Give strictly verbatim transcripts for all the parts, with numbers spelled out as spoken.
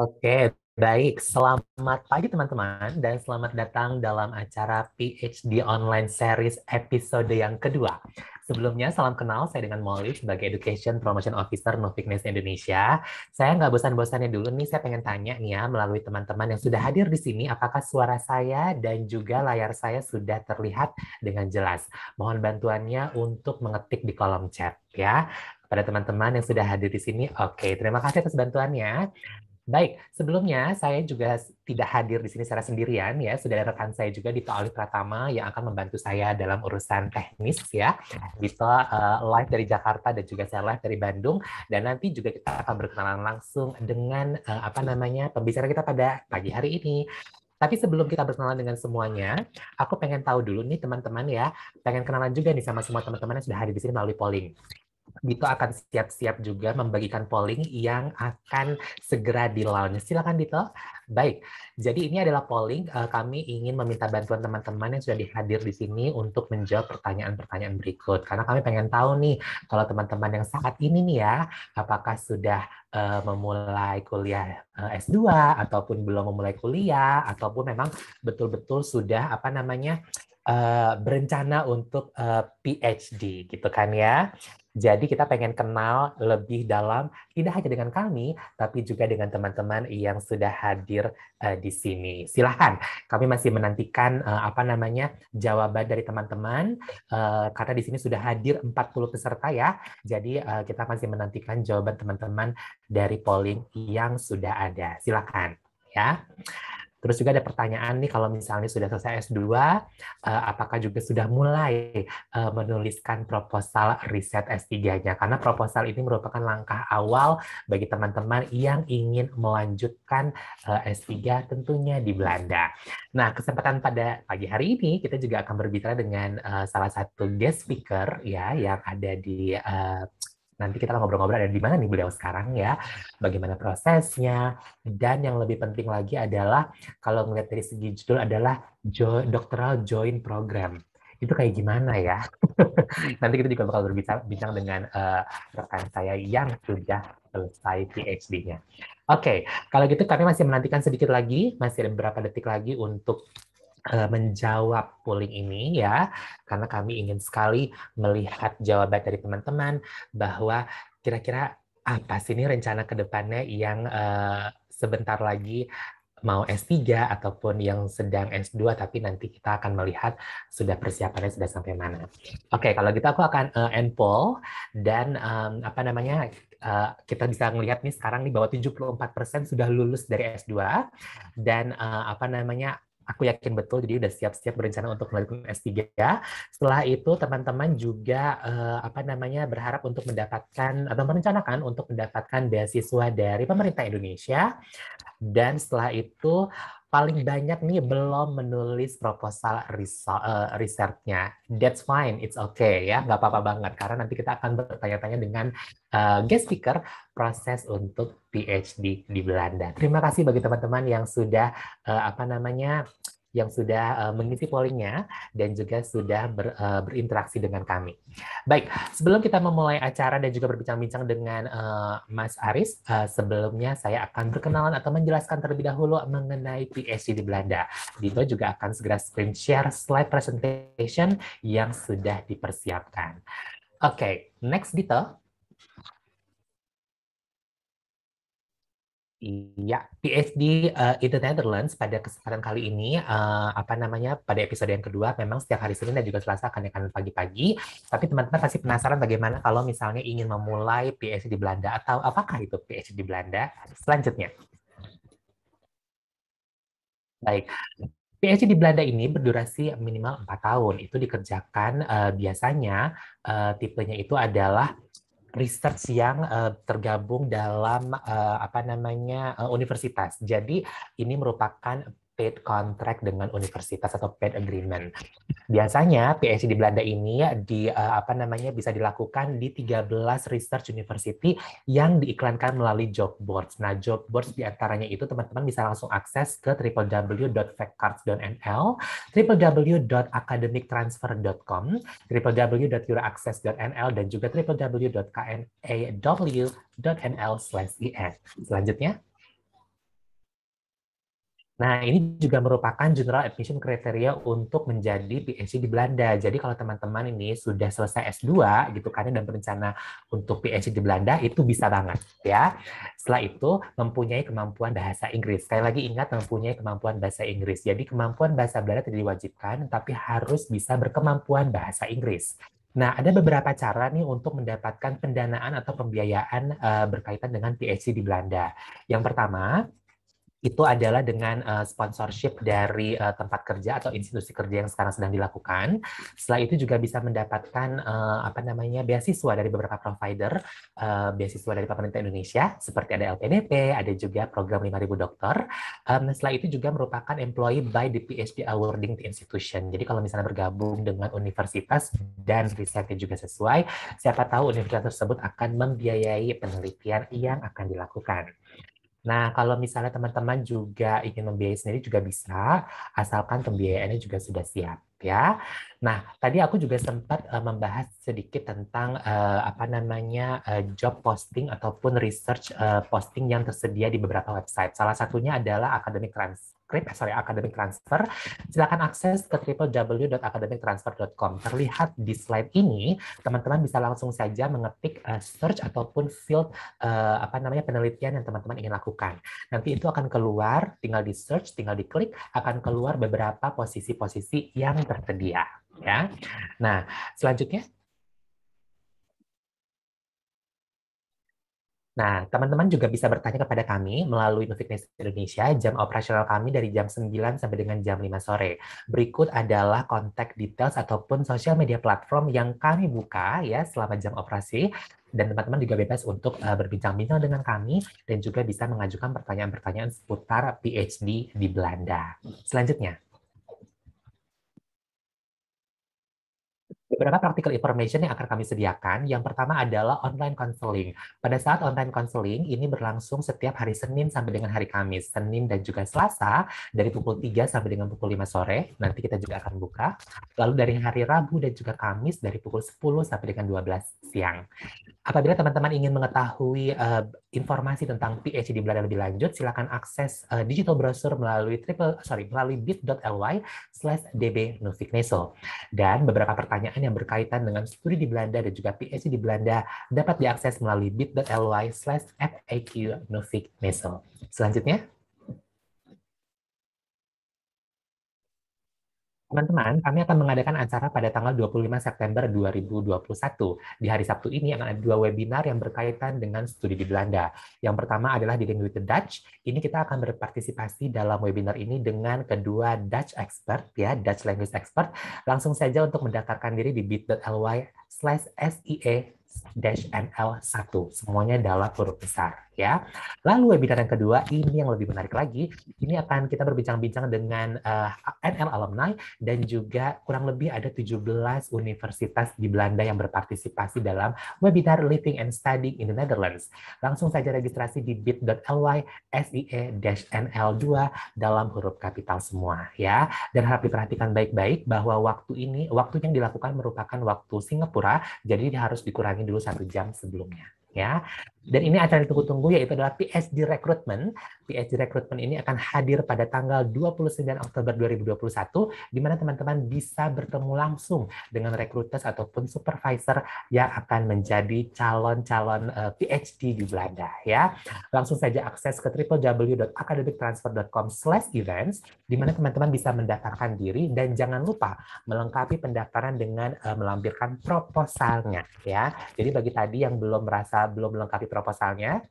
Oke, baik. Selamat pagi teman-teman dan selamat datang dalam acara P H D Online Series episode yang kedua. Sebelumnya, salam kenal. Saya dengan Molly sebagai Education Promotion Officer Nuffic Indonesia. Saya nggak bosan-bosannya dulu nih, saya pengen tanya nih ya melalui teman-teman yang sudah hadir di sini, apakah suara saya dan juga layar saya sudah terlihat dengan jelas? Mohon bantuannya untuk mengetik di kolom chat ya. Pada teman-teman yang sudah hadir di sini, oke, terima kasih atas bantuannya. Baik, sebelumnya saya juga tidak hadir di sini secara sendirian ya, sudah ada rekan saya juga Dito Taufik Pratama yang akan membantu saya dalam urusan teknis ya. Dito uh, live dari Jakarta dan juga saya live dari Bandung, dan nanti juga kita akan berkenalan langsung dengan uh, apa namanya pembicara kita pada pagi hari ini. Tapi sebelum kita berkenalan dengan semuanya, aku pengen tahu dulu nih teman-teman ya, pengen kenalan juga nih sama semua teman-teman yang sudah hadir di sini melalui polling. Dito akan siap-siap juga membagikan polling yang akan segera di-launch. Silakan Dito. Baik, jadi ini adalah polling. Kami ingin meminta bantuan teman-teman yang sudah dihadir di sini untuk menjawab pertanyaan-pertanyaan berikut. Karena kami pengen tahu nih, kalau teman-teman yang saat ini nih ya, apakah sudah uh, memulai kuliah uh, S dua, ataupun belum memulai kuliah, ataupun memang betul-betul sudah apa namanya uh, berencana untuk uh, P H D gitu kan ya. Jadi kita pengen kenal lebih dalam, tidak hanya dengan kami, tapi juga dengan teman-teman yang sudah hadir uh, di sini. Silahkan, kami masih menantikan uh, apa namanya jawaban dari teman-teman, uh, karena di sini sudah hadir empat puluh peserta ya. Jadi uh, kita masih menantikan jawaban teman-teman dari polling yang sudah ada. Silahkan ya. Terus juga ada pertanyaan nih, kalau misalnya sudah selesai S dua, apakah juga sudah mulai menuliskan proposal riset S tiga-nya? Karena proposal ini merupakan langkah awal bagi teman-teman yang ingin melanjutkan S tiga tentunya di Belanda. Nah, kesempatan pada pagi hari ini, kita juga akan berbicara dengan salah satu guest speaker ya yang ada di... Nanti kita ngobrol-ngobrol ada di mana nih beliau sekarang ya, bagaimana prosesnya, dan yang lebih penting lagi adalah kalau melihat dari segi judul adalah jo, Doctoral Joint Program. Itu kayak gimana ya? Nanti kita juga bakal berbincang dengan uh, rekan saya yang sudah selesai P H D-nya. Oke, okay. Kalau gitu kami masih menantikan sedikit lagi, masih ada beberapa detik lagi untuk menjawab polling ini ya, karena kami ingin sekali melihat jawaban dari teman-teman bahwa kira-kira apa sih ini rencana ke depannya yang uh, sebentar lagi mau S tiga ataupun yang sedang S dua, tapi nanti kita akan melihat sudah persiapannya sudah sampai mana. Oke, okay, kalau gitu aku akan uh, end poll dan um, apa namanya Uh, kita bisa melihat nih sekarang nih bahwa tujuh puluh empat persen sudah lulus dari S dua dan uh, apa namanya aku yakin betul, jadi udah siap-siap berencana untuk melanjutkan S tiga. Setelah itu teman-teman juga eh, apa namanya berharap untuk mendapatkan atau merencanakan untuk mendapatkan beasiswa dari pemerintah Indonesia. Dan setelah itu paling banyak nih belum menulis proposal uh, risetnya. That's fine, it's okay ya, nggak apa-apa banget. Karena nanti kita akan bertanya-tanya dengan uh, guest speaker proses untuk P H D di Belanda. Terima kasih bagi teman-teman yang sudah uh, apa namanya yang sudah uh, mengisi pollingnya dan juga sudah ber, uh, berinteraksi dengan kami. Baik, sebelum kita memulai acara dan juga berbincang-bincang dengan uh, Mas Aris, uh, sebelumnya saya akan berkenalan atau menjelaskan terlebih dahulu mengenai P H D di Belanda. Dito juga akan segera screen share slide presentation yang sudah dipersiapkan. Oke, okay, next Dito. Iya, P H D uh, in the Netherlands pada kesempatan kali ini, uh, apa namanya, pada episode yang kedua, memang setiap hari Senin dan juga Selasa akan diadakan pagi-pagi, tapi teman-teman pasti penasaran bagaimana kalau misalnya ingin memulai P H D di Belanda, atau apakah itu P H D di Belanda selanjutnya. Baik. P H D di Belanda ini berdurasi minimal empat tahun, itu dikerjakan uh, biasanya, uh, tipenya itu adalah research yang uh, tergabung dalam uh, apa namanya uh, universitas. Jadi ini merupakan paid contract dengan universitas atau paid agreement. Biasanya P H D di Belanda ini di uh, apa namanya bisa dilakukan di tiga belas research university yang diiklankan melalui job boards. Nah, job boards diantaranya itu teman-teman bisa langsung akses ke w w w titik factcards titik n l, w w w titik academic transfer titik com, w w w titik euroaccess titik n l, dan juga w w w titik k n a w titik n l slash i n. Selanjutnya. Nah, ini juga merupakan general admission kriteria untuk menjadi P H D di Belanda. Jadi kalau teman-teman ini sudah selesai S dua gitu kan dan berencana untuk P H D di Belanda, itu bisa banget ya. Setelah itu mempunyai kemampuan bahasa Inggris. Sekali lagi ingat, mempunyai kemampuan bahasa Inggris. Jadi kemampuan bahasa Belanda tidak diwajibkan, tapi harus bisa berkemampuan bahasa Inggris. Nah, ada beberapa cara nih untuk mendapatkan pendanaan atau pembiayaan uh, berkaitan dengan P H D di Belanda. Yang pertama, itu adalah dengan uh, sponsorship dari uh, tempat kerja atau institusi kerja yang sekarang sedang dilakukan. Setelah itu juga bisa mendapatkan uh, apa namanya beasiswa dari beberapa provider, uh, beasiswa dari pemerintah Indonesia, seperti ada L P D P, ada juga program lima ribu dokter. Um, setelah itu juga merupakan employee by the P H D awarding institution. Jadi kalau misalnya bergabung dengan universitas dan risetnya juga sesuai, siapa tahu universitas tersebut akan membiayai penelitian yang akan dilakukan. Nah, kalau misalnya teman-teman juga ingin membiayai sendiri juga bisa, asalkan pembiayaannya juga sudah siap ya. Nah, tadi aku juga sempat uh, membahas sedikit tentang uh, apa namanya uh, job posting ataupun research uh, posting yang tersedia di beberapa website. Salah satunya adalah Academic Transfer. Sorry, Academic Transfer, silakan akses ke w w w dot academic transfer dot com. Terlihat di slide ini, teman-teman bisa langsung saja mengetik uh, search ataupun field uh, apa namanya penelitian yang teman-teman ingin lakukan. Nanti itu akan keluar, tinggal di search, tinggal diklik, akan keluar beberapa posisi-posisi yang tersedia. Ya. Nah, selanjutnya. Nah, teman-teman juga bisa bertanya kepada kami melalui Nuffic Indonesia, jam operasional kami dari jam sembilan sampai dengan jam lima sore. Berikut adalah kontak details ataupun sosial media platform yang kami buka ya selama jam operasi. Dan teman-teman juga bebas untuk uh, berbincang-bincang dengan kami dan juga bisa mengajukan pertanyaan-pertanyaan seputar P H D di Belanda. Selanjutnya. Beberapa practical information yang akan kami sediakan. Yang pertama adalah online counseling. Pada saat online counseling, ini berlangsung setiap hari Senin sampai dengan hari Kamis. Senin dan juga Selasa, dari pukul tiga sampai dengan pukul lima sore. Nanti kita juga akan buka. Lalu dari hari Rabu dan juga Kamis, dari pukul sepuluh sampai dengan dua belas siang. Apabila teman-teman ingin mengetahui uh, informasi tentang P H D di Belanda lebih lanjut, silakan akses uh, digital browser melalui triple sorry melalui bit dot l y slash d b nuffic neso. Dan beberapa pertanyaan yang berkaitan dengan studi di Belanda dan juga P H D di Belanda dapat diakses melalui bit dot l y slash f a q nuffic neso. Selanjutnya, teman-teman, kami akan mengadakan acara pada tanggal dua puluh lima September dua ribu dua puluh satu. Di hari Sabtu ini akan ada dua webinar yang berkaitan dengan studi di Belanda. Yang pertama adalah Dealing with the Dutch. Ini kita akan berpartisipasi dalam webinar ini dengan kedua Dutch expert, ya, Dutch language expert. Langsung saja untuk mendaftarkan diri di bit dot l y slash s i e dash n l satu, semuanya dalam huruf besar ya. Lalu webinar yang kedua ini yang lebih menarik lagi, ini akan kita berbincang-bincang dengan uh, N L alumni dan juga kurang lebih ada tujuh belas universitas di Belanda yang berpartisipasi dalam webinar Living and Studying in the Netherlands. Langsung saja registrasi di bit dot l y slash s i e dash n l dua dalam huruf kapital semua ya. Dan harap diperhatikan baik-baik bahwa waktu ini waktu yang dilakukan merupakan waktu Singapura, jadi harus dikurangi dulu satu jam sebelumnya ya. Dan ini acara ditunggu-tunggu, yaitu adalah P H D Recruitment. P H D Recruitment ini akan hadir pada tanggal dua puluh sembilan Oktober dua ribu dua puluh satu, di mana teman-teman bisa bertemu langsung dengan recruiters ataupun supervisor yang akan menjadi calon-calon P H D di Belanda ya. Langsung saja akses ke w w w dot academic transfer dot com slash events, di mana teman-teman bisa mendaftarkan diri dan jangan lupa melengkapi pendaftaran dengan uh, melampirkan proposalnya ya. Jadi bagi tadi yang belum merasa belum melengkapi proposalnya,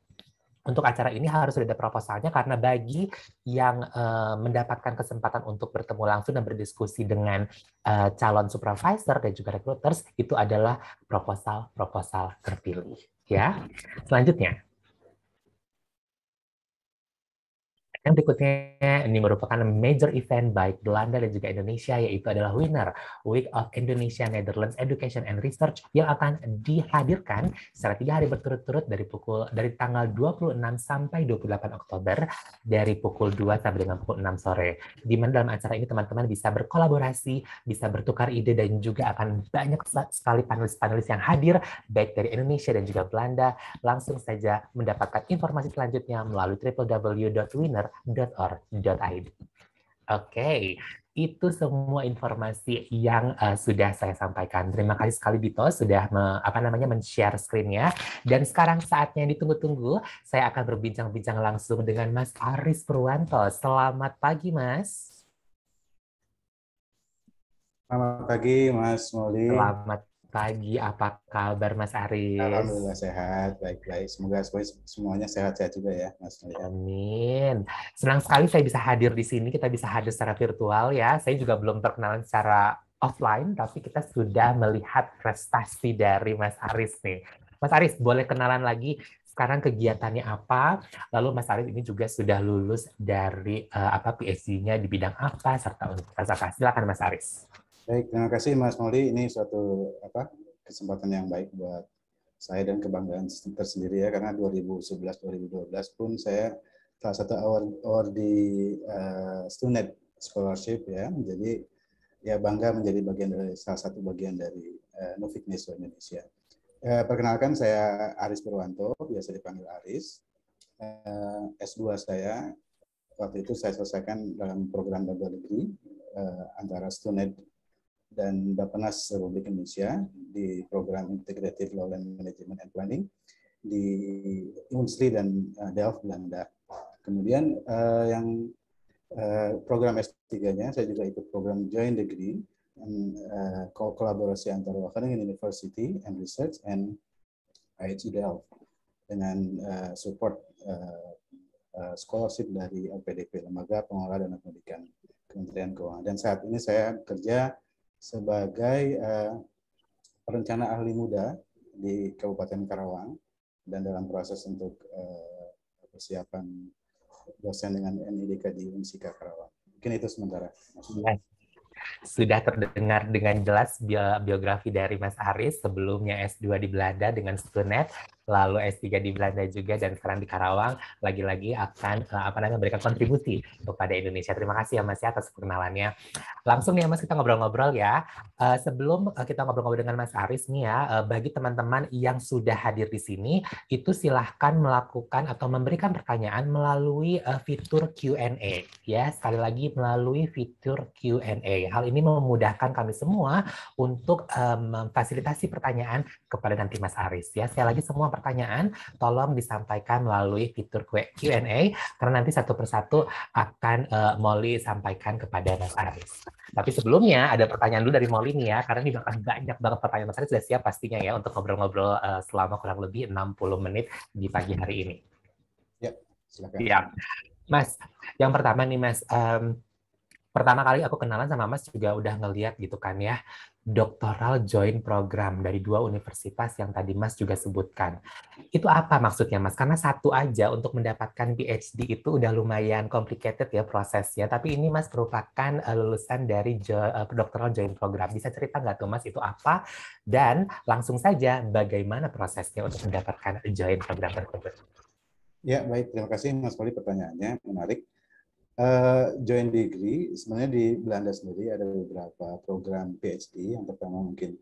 untuk acara ini harus ada proposalnya, karena bagi yang uh, mendapatkan kesempatan untuk bertemu langsung dan berdiskusi dengan uh, calon supervisor dan juga recruiters, itu adalah proposal-proposal terpilih ya. Selanjutnya, yang berikutnya ini merupakan major event baik Belanda dan juga Indonesia, yaitu adalah Winner Week of Indonesia Netherlands Education and Research yang akan dihadirkan secara tiga hari berturut-turut dari pukul dari tanggal dua puluh enam sampai dua puluh delapan Oktober dari pukul dua sampai dengan pukul enam sore. Di mana dalam acara ini teman-teman bisa berkolaborasi, bisa bertukar ide dan juga akan banyak sekali panelis-panelis yang hadir baik dari Indonesia dan juga Belanda. Langsung saja mendapatkan informasi selanjutnya melalui w w w dot winner academictransfer dot org dot i d. Oke, itu semua informasi yang uh, sudah saya sampaikan. Terima kasih sekali Dito sudah me, apa namanya men-share screen-nya. Dan sekarang saatnya yang ditunggu-tunggu, saya akan berbincang-bincang langsung dengan Mas Aris Purwanto. Selamat pagi, Mas. Selamat pagi, Mas Molly. Selamat pagi, apa kabar Mas Aris? Alhamdulillah sehat, baik-baik. Semoga semuanya sehat-sehat juga ya, Mas. Amin. Senang sekali saya bisa hadir di sini, kita bisa hadir secara virtual ya. Saya juga belum perkenalan secara offline, tapi kita sudah melihat prestasi dari Mas Aris nih. Mas Aris, boleh kenalan lagi sekarang kegiatannya apa? Lalu Mas Aris ini juga sudah lulus dari uh, apa P H D-nya di bidang apa, serta universitas apa. Silakan Mas Aris. Baik, terima kasih Mas Molly. Ini suatu apa kesempatan yang baik buat saya dan kebanggaan tersendiri ya, karena dua ribu sebelas dua ribu dua belas pun saya salah satu award di uh, student scholarship ya. Jadi ya bangga menjadi bagian dari salah satu bagian dari uh, Nuffic Neso Indonesia. Uh, perkenalkan saya Aris Purwanto, biasa dipanggil Aris. Uh, S dua saya waktu itu saya selesaikan dalam program double degree uh, antara student dan Bappenas Republik Indonesia di program Integrative Law and Management and Planning di Unsika dan uh, Delft, Belanda. Kemudian uh, yang uh, program S tiga-nya, saya juga ikut program Joint Degree and, uh, kolaborasi antara Wageningen University and Research and I H E Delft dengan uh, support uh, uh, scholarship dari L P D P, Lembaga Pengelola Dana Pendidikan Kementerian Keuangan. Dan saat ini saya kerja sebagai uh, perencana ahli muda di Kabupaten Karawang dan dalam proses untuk uh, persiapan dosen dengan N I D K di Unsika Karawang. Mungkin itu sementara. Maksudnya. Sudah terdengar dengan jelas biografi dari Mas Aris, sebelumnya S dua di Belanda dengan Stunet, lalu S tiga di Belanda juga, dan sekarang di Karawang, lagi-lagi akan apa namanya memberikan kontribusi kepada Indonesia. Terima kasih ya Mas ya atas perkenalannya. Langsung nih ya Mas, kita ngobrol-ngobrol ya. Sebelum kita ngobrol-ngobrol dengan Mas Aris nih ya, bagi teman-teman yang sudah hadir di sini, itu silahkan melakukan atau memberikan pertanyaan melalui fitur Q and A. Ya, sekali lagi melalui fitur Q and A. Hal ini memudahkan kami semua untuk memfasilitasi um, pertanyaan kepada nanti Mas Aris. Ya, sekali lagi semua pertanyaan tolong disampaikan melalui fitur Q and A karena nanti satu persatu akan uh, Molly sampaikan kepada Mas Aris. Tapi sebelumnya ada pertanyaan dulu dari Molly nih ya, karena ini bakal banyak banget pertanyaan. Mas Aris sudah siap pastinya ya untuk ngobrol-ngobrol uh, selama kurang lebih enam puluh menit di pagi hari ini. Ya, silakan. Ya. Mas, yang pertama nih Mas, um, pertama kali aku kenalan sama Mas juga udah ngeliat gitu kan ya, doktoral joint program dari dua universitas yang tadi Mas juga sebutkan. Itu apa maksudnya Mas? Karena satu aja untuk mendapatkan P H D itu udah lumayan complicated ya prosesnya, tapi ini Mas merupakan lulusan dari jo doktoral joint program. Bisa cerita nggak tuh Mas itu apa? Dan langsung saja bagaimana prosesnya untuk mendapatkan joint program tersebut? Ya baik, terima kasih Mas Poli pertanyaannya, menarik. Uh, joint degree sebenarnya di Belanda sendiri ada beberapa program P H D. Yang pertama mungkin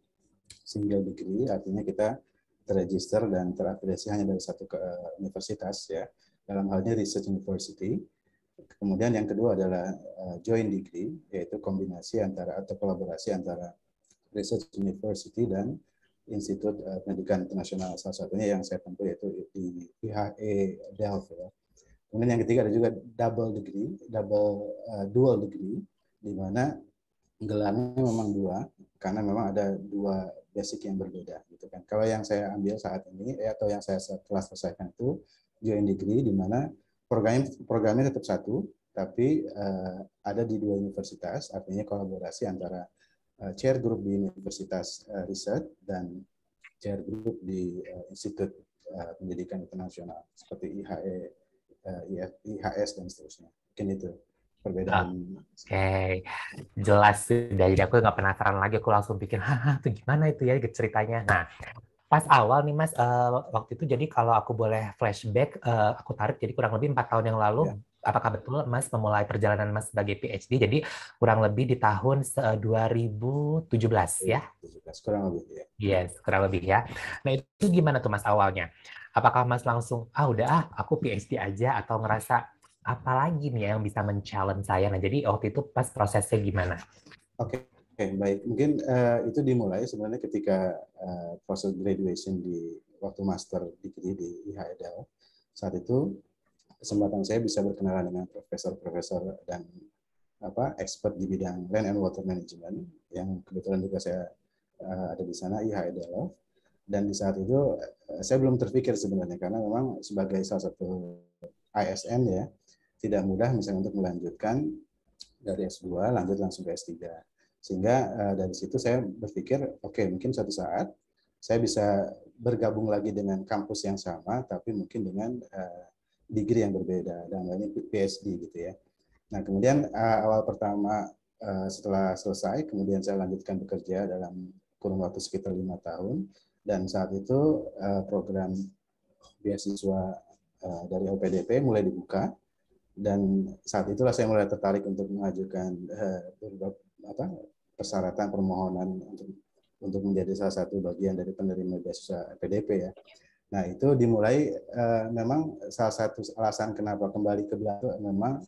single degree, artinya kita terregister dan terafiliasi hanya dari satu uh, universitas ya, dalam halnya research university. Kemudian yang kedua adalah uh, joint degree, yaitu kombinasi antara atau kolaborasi antara research university dan institut uh, pendidikan internasional, salah satunya yang saya tempuh yaitu di I H E Delft ya. Kemudian yang ketiga ada juga double degree, double uh, dual degree, di mana gelarnya memang dua, karena memang ada dua basic yang berbeda, gitu kan. Kalau yang saya ambil saat ini, eh, atau yang saya telah selesaikan itu joint degree, di mana programnya, programnya tetap satu, tapi uh, ada di dua universitas, artinya kolaborasi antara uh, chair group di universitas uh, riset dan chair group di uh, institut uh, pendidikan internasional seperti I H E. I H S dan seterusnya. Mungkin itu perbedaan. Oke, okay. Jelas sudah. Jadi aku nggak penasaran lagi. Aku langsung pikir, haha, itu gimana itu ya ceritanya. Nah, pas awal nih Mas, uh, waktu itu jadi kalau aku boleh flashback, uh, aku tarik jadi kurang lebih empat tahun yang lalu. Ya. Apakah betul Mas memulai perjalanan Mas sebagai P H D? Jadi kurang lebih di tahun dua ribu tujuh belas ya? dua ribu tujuh belas, kurang lebih ya. Yes, kurang lebih ya. Nah itu gimana tuh Mas awalnya? Apakah Mas langsung, ah udah ah aku P H D aja, atau ngerasa apalagi nih yang bisa men-challenge saya. Nah, jadi waktu itu pas prosesnya gimana? Oke, okay. okay, baik. Mungkin uh, itu dimulai sebenarnya ketika uh, proses graduation di waktu master degree di I H E Delft. Saat itu kesempatan saya bisa berkenalan dengan profesor-profesor dan apa expert di bidang Land and Water Management yang kebetulan juga saya uh, ada di sana I H E Delft. Dan di saat itu saya belum terpikir sebenarnya karena memang sebagai salah satu I S M ya tidak mudah misalnya untuk melanjutkan dari S dua lanjut langsung ke S tiga, sehingga uh, dari situ saya berpikir oke okay, mungkin suatu saat saya bisa bergabung lagi dengan kampus yang sama tapi mungkin dengan uh, degree yang berbeda dan lainnya P H D gitu ya. Nah kemudian uh, awal pertama uh, setelah selesai kemudian saya lanjutkan bekerja dalam kurun waktu sekitar lima tahun dan saat itu uh, program beasiswa dari L P D P mulai dibuka dan saat itulah saya mulai tertarik untuk mengajukan eh, apa, persyaratan permohonan untuk, untuk menjadi salah satu bagian dari penerima beasiswa L P D P ya. Nah itu dimulai eh, memang salah satu alasan kenapa kembali ke belakang memang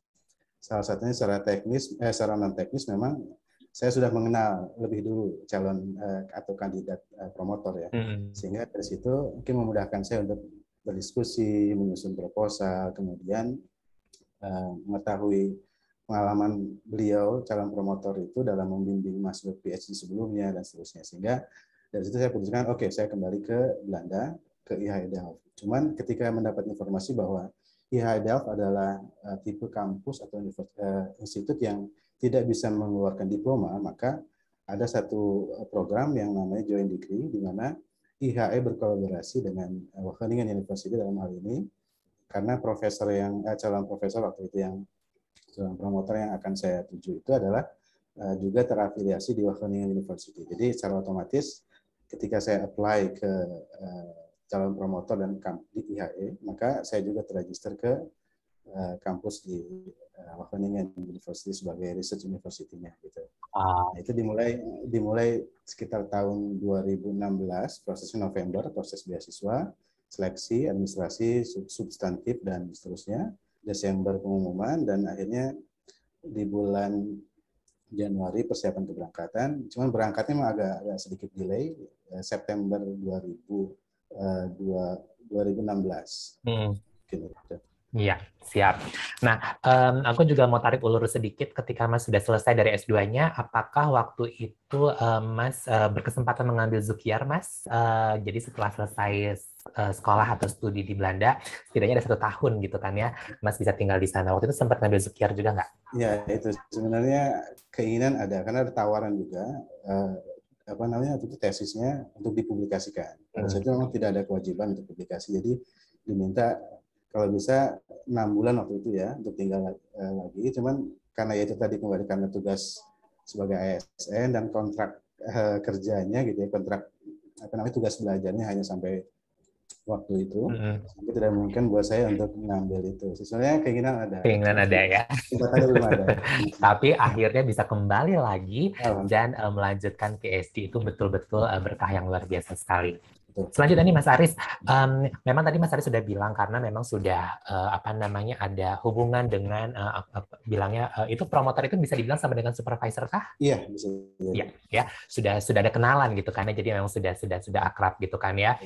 salah satunya secara teknis eh, secara non teknis memang saya sudah mengenal lebih dulu calon eh, atau kandidat eh, promotor ya, mm-hmm. sehingga dari situ mungkin memudahkan saya untuk berdiskusi, menyusun proposal, kemudian uh, mengetahui pengalaman beliau calon promotor itu dalam membimbing mahasiswa P H D sebelumnya dan seterusnya. Sehingga dari situ saya putuskan, oke, okay, saya kembali ke Belanda, ke I H E Delft. Cuman ketika mendapat informasi bahwa I H E Delft adalah uh, tipe kampus atau uh, institut yang tidak bisa mengeluarkan diploma, maka ada satu program yang namanya joint degree, di mana I H E berkolaborasi dengan Wageningen University dalam hal ini karena profesor yang eh, calon profesor waktu itu yang calon promotor yang akan saya tuju itu adalah eh, juga terafiliasi di Wageningen University. Jadi secara otomatis ketika saya apply ke eh, calon promotor dan kamp di I H E maka saya juga terregister ke eh, kampus di eh, Wageningen University sebagai research university-nya gitu. Nah, itu dimulai dimulai sekitar tahun dua ribu enam belas, prosesnya November, proses beasiswa, seleksi, administrasi, substantif, dan seterusnya. Desember pengumuman, dan akhirnya di bulan Januari persiapan keberangkatan. Cuman berangkatnya memang agak, agak sedikit delay, September dua ribu enam belas. Hmm. Gitu. Iya, siap. Nah, um, aku juga mau tarik ulur sedikit ketika Mas sudah selesai dari S dua-nya, apakah waktu itu uh, Mas uh, berkesempatan mengambil Zukiar, Mas? Uh, jadi setelah selesai uh, sekolah atau studi di Belanda, setidaknya ada satu tahun gitu kan ya, Mas bisa tinggal di sana. Waktu itu sempat ngambil Zukiar juga nggak? Ya, itu sebenarnya keinginan ada, karena ada tawaran juga, uh, apa namanya, itu tesisnya untuk dipublikasikan. Maksudnya hmm. memang tidak ada kewajiban untuk publikasi, jadi diminta kalau bisa enam bulan waktu itu ya untuk tinggal uh, lagi, cuman karena itu tadi kembali karena tugas sebagai A S N dan kontrak uh, kerjanya gitu ya, kontrak apa namanya tugas belajarnya hanya sampai waktu itu, mm-hmm. tidak mungkin buat saya untuk mengambil itu. Sebenarnya keinginan ada. Keinginan ada ya. Ada, belum ada. Tapi akhirnya bisa kembali lagi oh. dan uh, melanjutkan P H D itu betul-betul uh, berkah yang luar biasa sekali. Selanjutnya nih Mas Aris, um, memang tadi Mas Aris sudah bilang karena memang sudah uh, apa namanya ada hubungan dengan uh, uh, bilangnya uh, itu promotor itu bisa dibilang sama dengan supervisor kah? Iya bisa. Iya ya sudah sudah ada kenalan gitu kan ya, jadi memang sudah sudah sudah akrab gitu kan ya.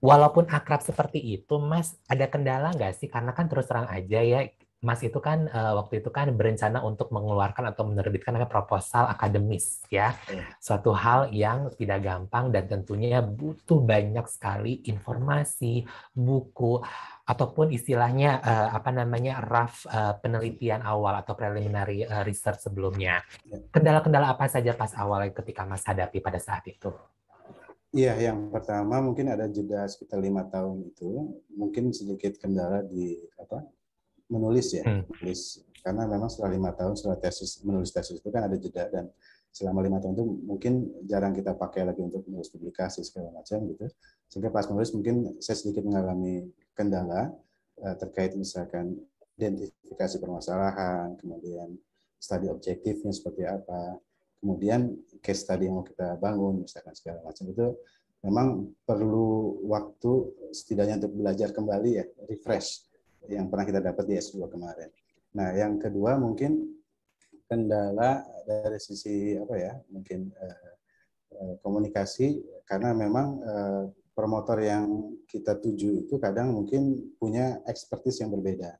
Walaupun akrab seperti itu Mas ada kendala nggak sih? Karena kan terus terang aja ya Mas itu kan uh, waktu itu kan berencana untuk mengeluarkan atau menerbitkan namanya proposal akademis ya. ya. Suatu hal yang tidak gampang dan tentunya butuh banyak sekali informasi, buku ataupun istilahnya uh, apa namanya rough uh, penelitian awal atau preliminary uh, research sebelumnya. Kendala-kendala apa saja pas awal ketika Mas hadapi pada saat itu? Iya, yang pertama mungkin ada jeda sekitar lima tahun itu, mungkin sedikit kendala di apa? menulis ya, menulis karena memang setelah lima tahun setelah tesis menulis tesis itu kan ada jeda dan selama lima tahun itu mungkin jarang kita pakai lagi untuk menulis publikasi segala macam gitu, sehingga pas menulis mungkin saya sedikit mengalami kendala eh, terkait misalkan identifikasi permasalahan, kemudian studi objektifnya seperti apa, kemudian case study yang mau kita bangun misalkan segala macam itu memang perlu waktu setidaknya untuk belajar kembali ya, refresh yang pernah kita dapat di S dua kemarin. Nah, yang kedua mungkin kendala dari sisi apa ya, mungkin eh, komunikasi, karena memang eh, promotor yang kita tuju itu kadang mungkin punya expertise yang berbeda.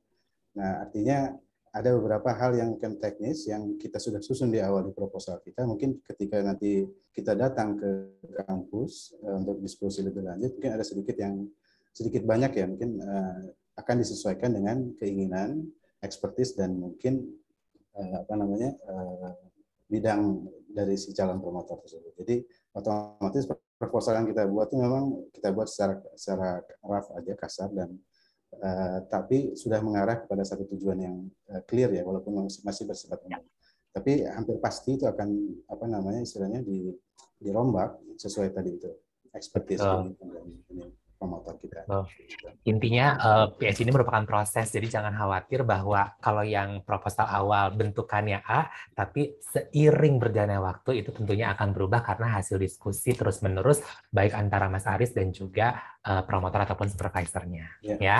Nah, artinya ada beberapa hal yang mungkin teknis yang kita sudah susun di awal di proposal kita. Mungkin ketika nanti kita datang ke kampus eh, untuk diskusi lebih lanjut, mungkin ada sedikit yang sedikit banyak ya, mungkin eh, akan disesuaikan dengan keinginan, expertise, dan mungkin eh, apa namanya eh, bidang dari si calon promotor tersebut. Jadi otomatis proposal yang kita buat itu memang kita buat secara secara rough aja, kasar, dan uh, tapi sudah mengarah kepada satu tujuan yang uh, clear ya, walaupun masih bersifat umum. Tapi hampir pasti itu akan apa namanya istilahnya di dirombak sesuai tadi itu expertise oh. promotor kita. Oh. Intinya uh, P S ini merupakan proses, jadi jangan khawatir bahwa kalau yang proposal awal bentukannya A, tapi seiring berjalannya waktu itu tentunya akan berubah karena hasil diskusi terus-menerus baik antara Mas Aris dan juga uh, promotor ataupun supervisornya. Yeah. Ya.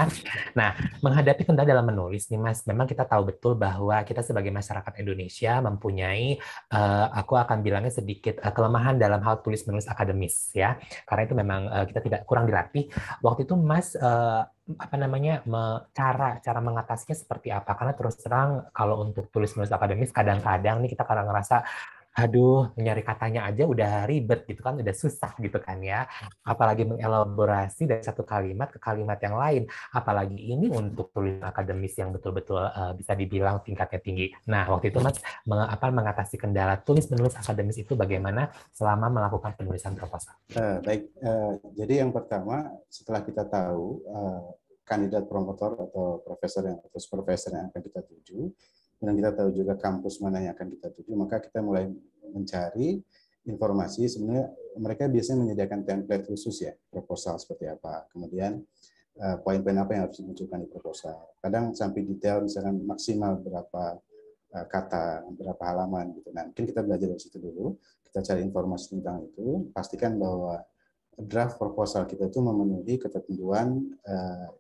Nah, menghadapi kendala dalam menulis nih Mas, memang kita tahu betul bahwa kita sebagai masyarakat Indonesia mempunyai, uh, aku akan bilangnya sedikit uh, kelemahan dalam hal tulis-menulis akademis ya, karena itu memang uh, kita tidak kurang dilatih. Waktu itu Mas uh, apa namanya me, cara cara mengatasinya seperti apa? Karena terus terang kalau untuk tulis-menulis akademis kadang-kadang nih kita kadang ngerasa aduh, nyari katanya aja udah ribet gitu kan, udah susah gitu kan ya. Apalagi mengelaborasi dari satu kalimat ke kalimat yang lain. Apalagi ini untuk tulis akademis yang betul-betul uh, bisa dibilang tingkatnya tinggi. Nah, waktu itu Mas meng apa, mengatasi kendala tulis-menulis akademis itu bagaimana selama melakukan penulisan proposal? Uh, baik, uh, jadi yang pertama setelah kita tahu uh, kandidat promotor atau profesor yang atau supervisor yang akan kita tuju, dan kita tahu juga kampus mana yang akan kita tuju, maka kita mulai mencari informasi. Sebenarnya mereka biasanya menyediakan template khusus ya, proposal seperti apa, kemudian poin-poin apa yang harus dimunculkan di proposal. Kadang sampai detail, misalkan maksimal berapa kata, berapa halaman gitu. Nah, mungkin kita belajar dari situ dulu, kita cari informasi tentang itu, pastikan bahwa draft proposal kita itu memenuhi ketentuan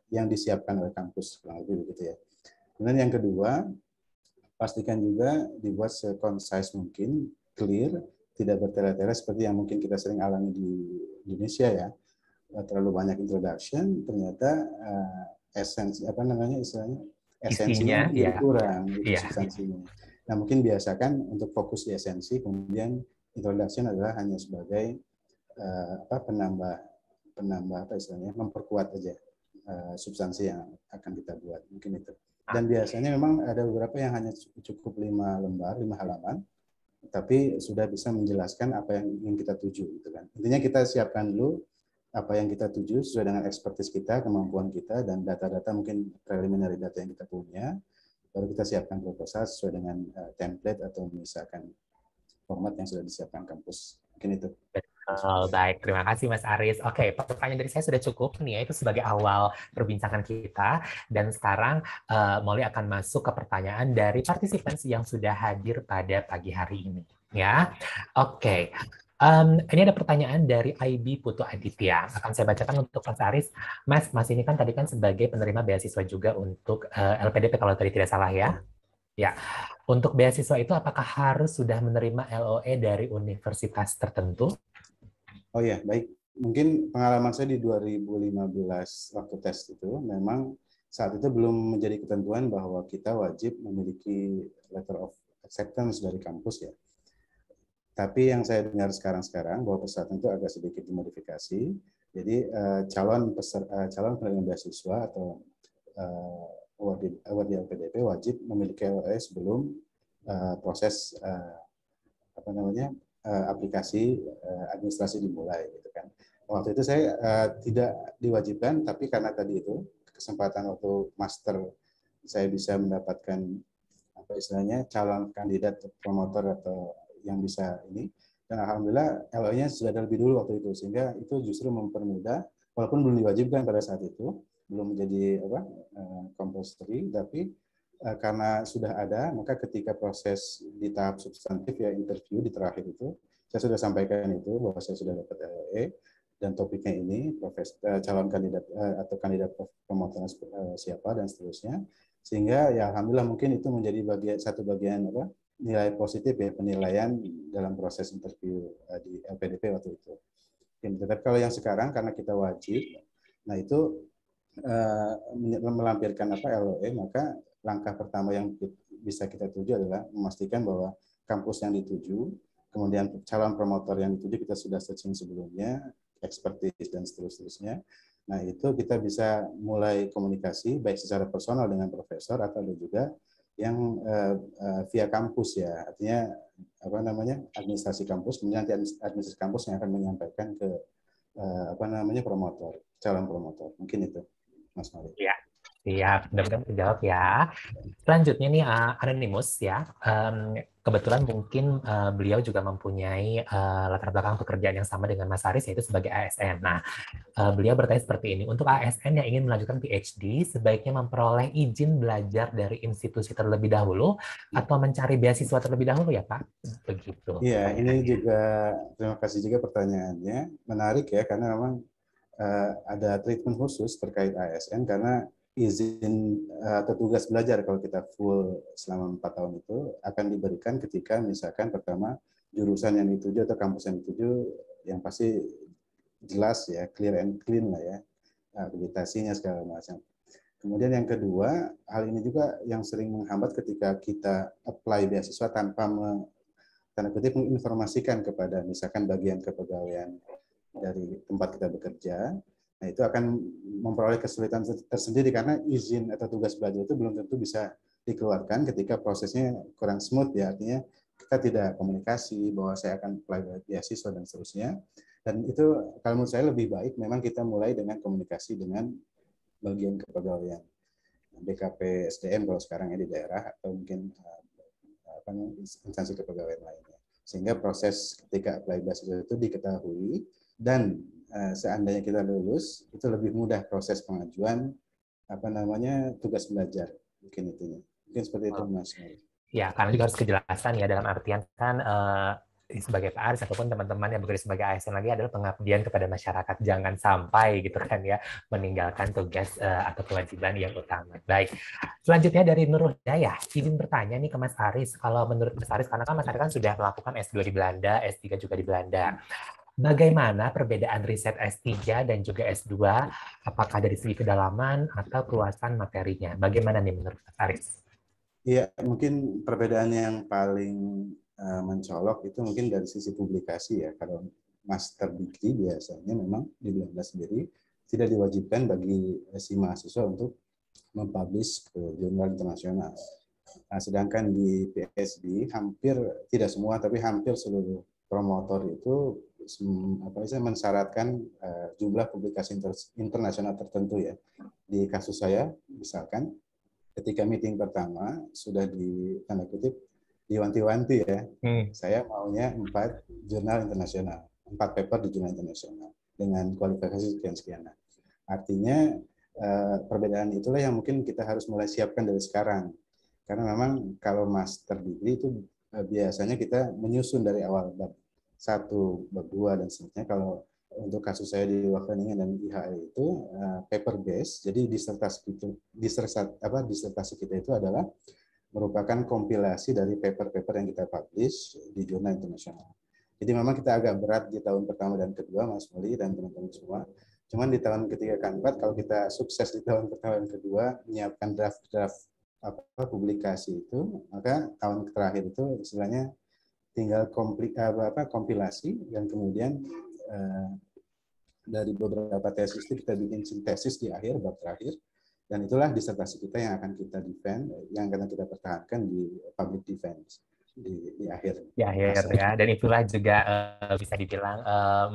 yang disiapkan oleh kampus, kurang lebih begitu ya. Kemudian yang kedua, pastikan juga dibuat se-concise mungkin, clear, tidak bertele-tele seperti yang mungkin kita sering alami di Indonesia ya. Terlalu banyak introduction, ternyata uh, esensi apa namanya istilahnya esensinya ya, kurang gitu ya, substansinya. Nah, mungkin biasakan untuk fokus di esensi, kemudian introduction adalah hanya sebagai uh, apa penambah penambah apa istilahnya, memperkuat aja uh, substansi yang akan kita buat, mungkin itu. Dan biasanya memang ada beberapa yang hanya cukup lima lembar, lima halaman, tapi sudah bisa menjelaskan apa yang ingin kita tuju, gitu kan. Intinya kita siapkan dulu apa yang kita tuju sesuai dengan expertise kita, kemampuan kita, dan data-data mungkin preliminary data yang kita punya. Baru kita siapkan proposal sesuai dengan uh, template atau misalkan format yang sudah disiapkan kampus. Mungkin itu. Oh, baik, terima kasih Mas Aris. Oke, pertanyaan dari saya sudah cukup nih ya, itu sebagai awal perbincangan kita. Dan sekarang uh, Molly akan masuk ke pertanyaan dari partisipan yang sudah hadir pada pagi hari ini. Ya, oke. Um, ini ada pertanyaan dari I B Putu Aditya. Akan saya bacakan untuk Mas Aris. Mas, Mas ini kan tadi kan sebagai penerima beasiswa juga untuk uh, L P D P kalau tadi tidak salah ya. Ya, untuk beasiswa itu apakah harus sudah menerima L O E dari universitas tertentu? Oh ya, baik. Mungkin pengalaman saya di dua ribu lima belas waktu tes itu, memang saat itu belum menjadi ketentuan bahwa kita wajib memiliki letter of acceptance dari kampus ya. Tapi yang saya dengar sekarang-sekarang bahwa persyaratan itu agak sedikit dimodifikasi. Jadi eh, calon peser, eh, calon penerima beasiswa atau eh, award L P D P wajib memiliki L O E sebelum eh, proses eh, apa namanya? aplikasi administrasi dimulai gitu kan. Waktu itu saya uh, tidak diwajibkan, tapi karena tadi itu kesempatan waktu master saya bisa mendapatkan apa istilahnya calon kandidat promotor atau yang bisa ini, dan alhamdulillah L O E-nya sudah ada lebih dulu waktu itu, sehingga itu justru mempermudah walaupun belum diwajibkan pada saat itu, belum menjadi apa compulsory, tapi karena sudah ada, maka ketika proses di tahap substantif ya interview di terakhir itu, saya sudah sampaikan itu bahwa saya sudah dapat L O E dan topiknya ini, profes, calon kandidat atau kandidat promotor siapa dan seterusnya. Sehingga ya alhamdulillah mungkin itu menjadi bagian satu bagian apa nilai positif ya penilaian dalam proses interview di L P D P waktu itu. Tetapi kalau yang sekarang karena kita wajib, nah itu eh, melampirkan apa L O E, maka langkah pertama yang bisa kita tuju adalah memastikan bahwa kampus yang dituju, kemudian calon promotor yang dituju kita sudah searching sebelumnya, expertise dan seterusnya. Nah itu kita bisa mulai komunikasi baik secara personal dengan profesor atau ada juga yang eh, eh, via kampus ya, artinya apa namanya administrasi kampus, kemudian nanti administrasi kampus yang akan menyampaikan ke eh, apa namanya promotor, calon promotor, mungkin itu Mas Malik. Iya, siap, mudah-mudahan terjawab ya. Selanjutnya nih uh, Anonymous ya, um, kebetulan mungkin uh, beliau juga mempunyai uh, latar belakang pekerjaan yang sama dengan Mas Aris, yaitu sebagai A S N. Nah, uh, beliau bertanya seperti ini, untuk A S N yang ingin melanjutkan P H D, sebaiknya memperoleh izin belajar dari institusi terlebih dahulu, atau mencari beasiswa terlebih dahulu ya Pak? Begitu. Iya, ini juga, terima kasih juga pertanyaannya, menarik ya, karena memang uh, ada treatment khusus terkait A S N, karena izin atau tugas belajar kalau kita full selama empat tahun itu akan diberikan ketika misalkan pertama jurusan yang dituju atau kampus yang dituju yang pasti jelas ya, clear and clean lah ya, akreditasinya segala macam. Kemudian yang kedua, hal ini juga yang sering menghambat ketika kita apply beasiswa tanpa me, tanda kutip, menginformasikan kepada misalkan bagian kepegawaian dari tempat kita bekerja. Nah, itu akan memperoleh kesulitan tersendiri karena izin atau tugas belajar itu belum tentu bisa dikeluarkan ketika prosesnya kurang smooth ya, artinya kita tidak komunikasi bahwa saya akan apply beasiswa dan seterusnya. Dan itu kalau menurut saya lebih baik memang kita mulai dengan komunikasi dengan bagian kepegawaian B K P S D M kalau sekarang ya di daerah atau mungkin apa instansi kepegawaian lainnya, sehingga proses ketika apply beasiswa itu diketahui dan seandainya kita lulus, itu lebih mudah proses pengajuan apa namanya tugas belajar, mungkin itu mungkin seperti itu Mas. Ya, karena juga harus kejelasan ya dalam artian kan uh, sebagai Pak Aris ataupun teman-teman yang bekerja sebagai A S N lagi adalah pengabdian kepada masyarakat, jangan sampai gitu kan ya meninggalkan tugas uh, atau kewajiban yang utama. Baik, selanjutnya dari Nurul Daya, izin bertanya nih ke Mas Aris, kalau menurut Mas Aris karena kan Mas Aris kan sudah melakukan S dua di Belanda, S tiga juga di Belanda. Bagaimana perbedaan riset S tiga dan juga S dua? Apakah dari segi kedalaman atau keluasan materinya? Bagaimana nih menurut Mas Aris? Iya, mungkin perbedaan yang paling uh, mencolok itu mungkin dari sisi publikasi ya. Kalau master degree biasanya memang di Belanda sendiri tidak diwajibkan bagi si mahasiswa untuk mempublish ke jurnal internasional. Nah, sedangkan di P H D hampir tidak semua, tapi hampir seluruh promotor itu apa sih mensyaratkan uh, jumlah publikasi inter internasional tertentu ya. Di kasus saya misalkan ketika meeting pertama sudah di tanda kutip diwanti-wanti ya, hmm. saya maunya empat jurnal internasional, empat paper di jurnal internasional dengan kualifikasi sekian-sekian. Artinya uh, perbedaan itulah yang mungkin kita harus mulai siapkan dari sekarang, karena memang kalau master degree itu uh, biasanya kita menyusun dari awal bab satu, bab dua, dan seterusnya. Kalau untuk kasus saya di Wageningen dan I H E itu uh, paper based, jadi disertasi kita, disertasi, apa, disertasi kita itu adalah merupakan kompilasi dari paper-paper yang kita publish di jurnal internasional. Jadi memang kita agak berat di tahun pertama dan kedua, Mas Molly dan teman-teman semua. Cuman di tahun ketiga keempat, kalau kita sukses di tahun pertama dan kedua, menyiapkan draft-draft apa publikasi itu, maka tahun terakhir itu istilahnya tinggal komplik, apa, apa, kompilasi dan kemudian eh, dari beberapa tesis itu kita bikin sintesis di akhir bab terakhir, dan itulah disertasi kita yang akan kita defend, yang akan kita pertahankan di public defense di, di akhir. Di akhir masa. Ya, dan itulah juga eh, bisa dibilang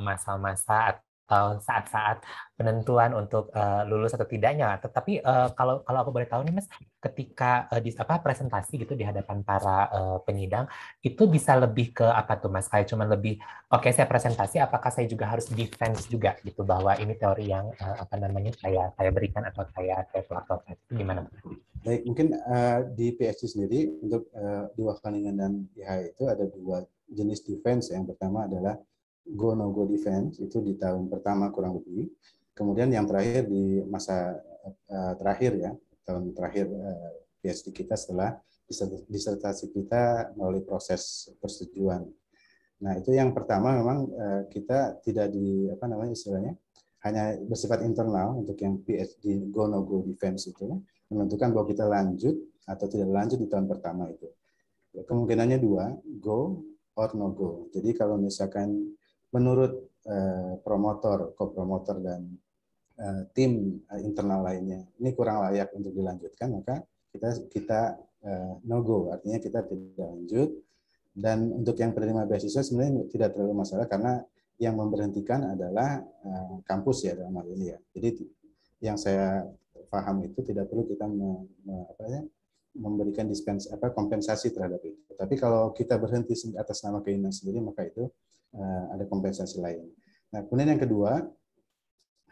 masa-masa eh, atau saat-saat penentuan untuk uh, lulus atau tidaknya. Tetapi uh, kalau kalau aku boleh tahu nih Mas, ketika uh, di apa presentasi gitu di hadapan para uh, penyidang itu bisa lebih ke apa tuh Mas? Kayak cuman lebih oke okay, saya presentasi, apakah saya juga harus defense juga gitu bahwa ini teori yang uh, apa namanya saya saya berikan atau saya saya pelaporkan itu gimana? Baik, mungkin uh, di P H D sendiri untuk uh, di Wageningen dan I H E itu ada dua jenis defense. Yang pertama adalah go no go defense, itu di tahun pertama kurang lebih. Kemudian yang terakhir di masa uh, terakhir ya, tahun terakhir uh, PhD kita setelah disertasi kita melalui proses persetujuan. Nah, itu yang pertama memang uh, kita tidak di apa namanya istilahnya hanya bersifat internal untuk yang PhD go no go defense itu menentukan bahwa kita lanjut atau tidak lanjut di tahun pertama itu. Kemungkinannya dua, go or no go. Jadi kalau misalkan menurut eh, promotor, co-promotor dan eh, tim eh, internal lainnya ini kurang layak untuk dilanjutkan, maka kita kita eh, no go, artinya kita tidak lanjut. Dan untuk yang penerima beasiswa sebenarnya tidak terlalu masalah karena yang memberhentikan adalah eh, kampus ya dalam hal ini ya. Jadi yang saya paham itu tidak perlu kita me, me, apa ya, memberikan dispens apa kompensasi terhadap itu. Tapi kalau kita berhenti atas nama keinginan sendiri maka itu uh, ada kompensasi lain. Nah, kemudian yang kedua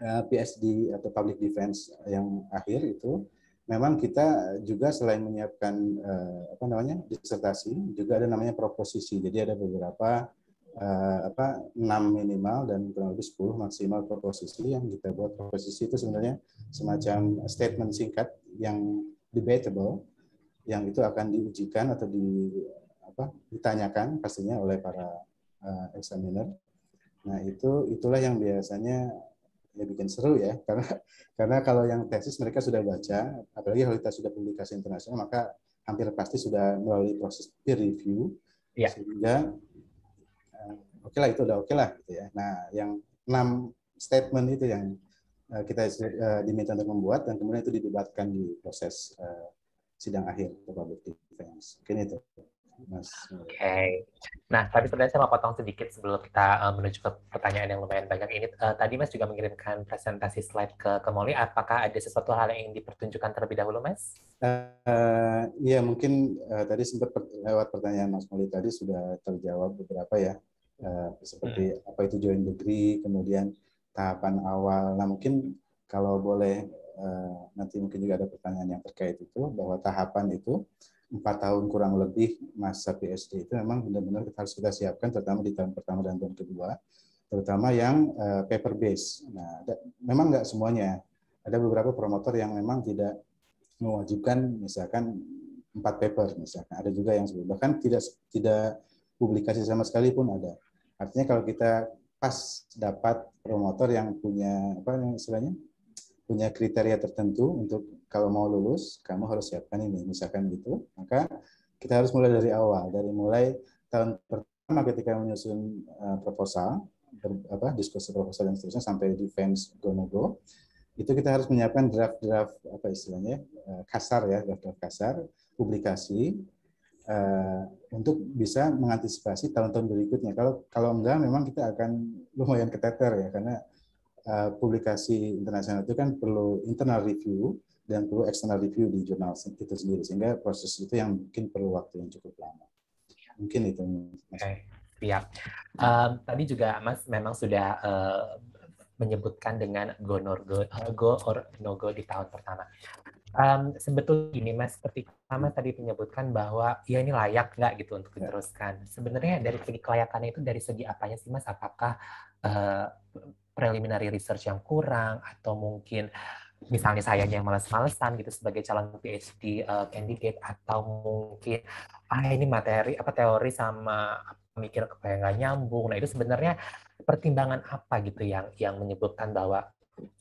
uh, P S D atau public defense yang akhir itu memang kita juga selain menyiapkan uh, apa namanya disertasi juga ada namanya proposisi. Jadi ada beberapa uh, apa enam minimal dan kurang lebih sepuluh maksimal proposisi yang kita buat. Proposisi itu sebenarnya semacam statement singkat yang debatable, yang itu akan diujikan atau di, apa, ditanyakan pastinya oleh para uh, examiner. Nah itu itulah yang biasanya ya bikin seru ya, karena karena kalau yang tesis mereka sudah baca, apalagi kalau kita sudah publikasi internasional maka hampir pasti sudah melalui proses peer review ya. Sehingga uh, oke okay lah itu udah oke okay lah gitu ya. Nah yang enam statement itu yang uh, kita uh, diminta untuk membuat dan kemudian itu didebatkan di proses uh, sidang akhir public defense. Kini itu, Mas. Oke. Okay. Nah, tapi sebenarnya saya mau potong sedikit sebelum kita uh, menuju ke pertanyaan yang lumayan banyak ini. Uh, tadi Mas juga mengirimkan presentasi slide ke, ke Molly. Apakah ada sesuatu hal yang ingin dipertunjukkan terlebih dahulu, Mas? Uh, uh, iya, mungkin uh, tadi sempat per lewat pertanyaan Mas Molly tadi sudah terjawab beberapa ya. Uh, seperti hmm. apa itu joint degree, kemudian tahapan awal. Nah, mungkin kalau boleh Uh, nanti mungkin juga ada pertanyaan yang terkait itu, bahwa tahapan itu empat tahun kurang lebih masa P S D itu memang benar-benar kita harus kita siapkan, terutama di tahun pertama dan tahun kedua, terutama yang uh, paper based. Nah, da, memang nggak semuanya. Ada beberapa promotor yang memang tidak mewajibkan, misalkan empat paper, misalkan. Ada juga yang bahkan tidak tidak publikasi sama sekali pun ada. Artinya kalau kita pas dapat promotor yang punya apa yang istilahnya punya kriteria tertentu untuk kalau mau lulus, kamu harus siapkan ini, misalkan gitu. Maka kita harus mulai dari awal, dari mulai tahun pertama ketika menyusun proposal, apa, diskusi proposal dan seterusnya sampai defense go no go, itu kita harus menyiapkan draft-draft apa istilahnya kasar ya, draft-draft kasar, publikasi uh, untuk bisa mengantisipasi tahun-tahun berikutnya. Kalau kalau enggak, memang kita akan lumayan keteter ya, karena Uh, publikasi internasional itu kan perlu internal review dan perlu external review di jurnal itu sendiri, sehingga proses itu yang mungkin perlu waktu yang cukup lama. Mungkin itu. Okay. Siap. Um, tadi juga Mas memang sudah uh, menyebutkan dengan go, no go, go or no go di tahun pertama. Um, sebetulnya ini Mas, seperti Mas tadi menyebutkan bahwa ya ini layak nggak gitu untuk diteruskan. Sebenarnya dari segi kelayakannya itu dari segi apanya sih Mas? Apakah uh, preliminary research yang kurang atau mungkin misalnya saya yang malas-malesan gitu sebagai calon PhD uh, candidate, atau mungkin ah ini materi apa teori sama mikir kayak nggak nyambung. Nah itu sebenarnya pertimbangan apa gitu yang yang menyebutkan bahwa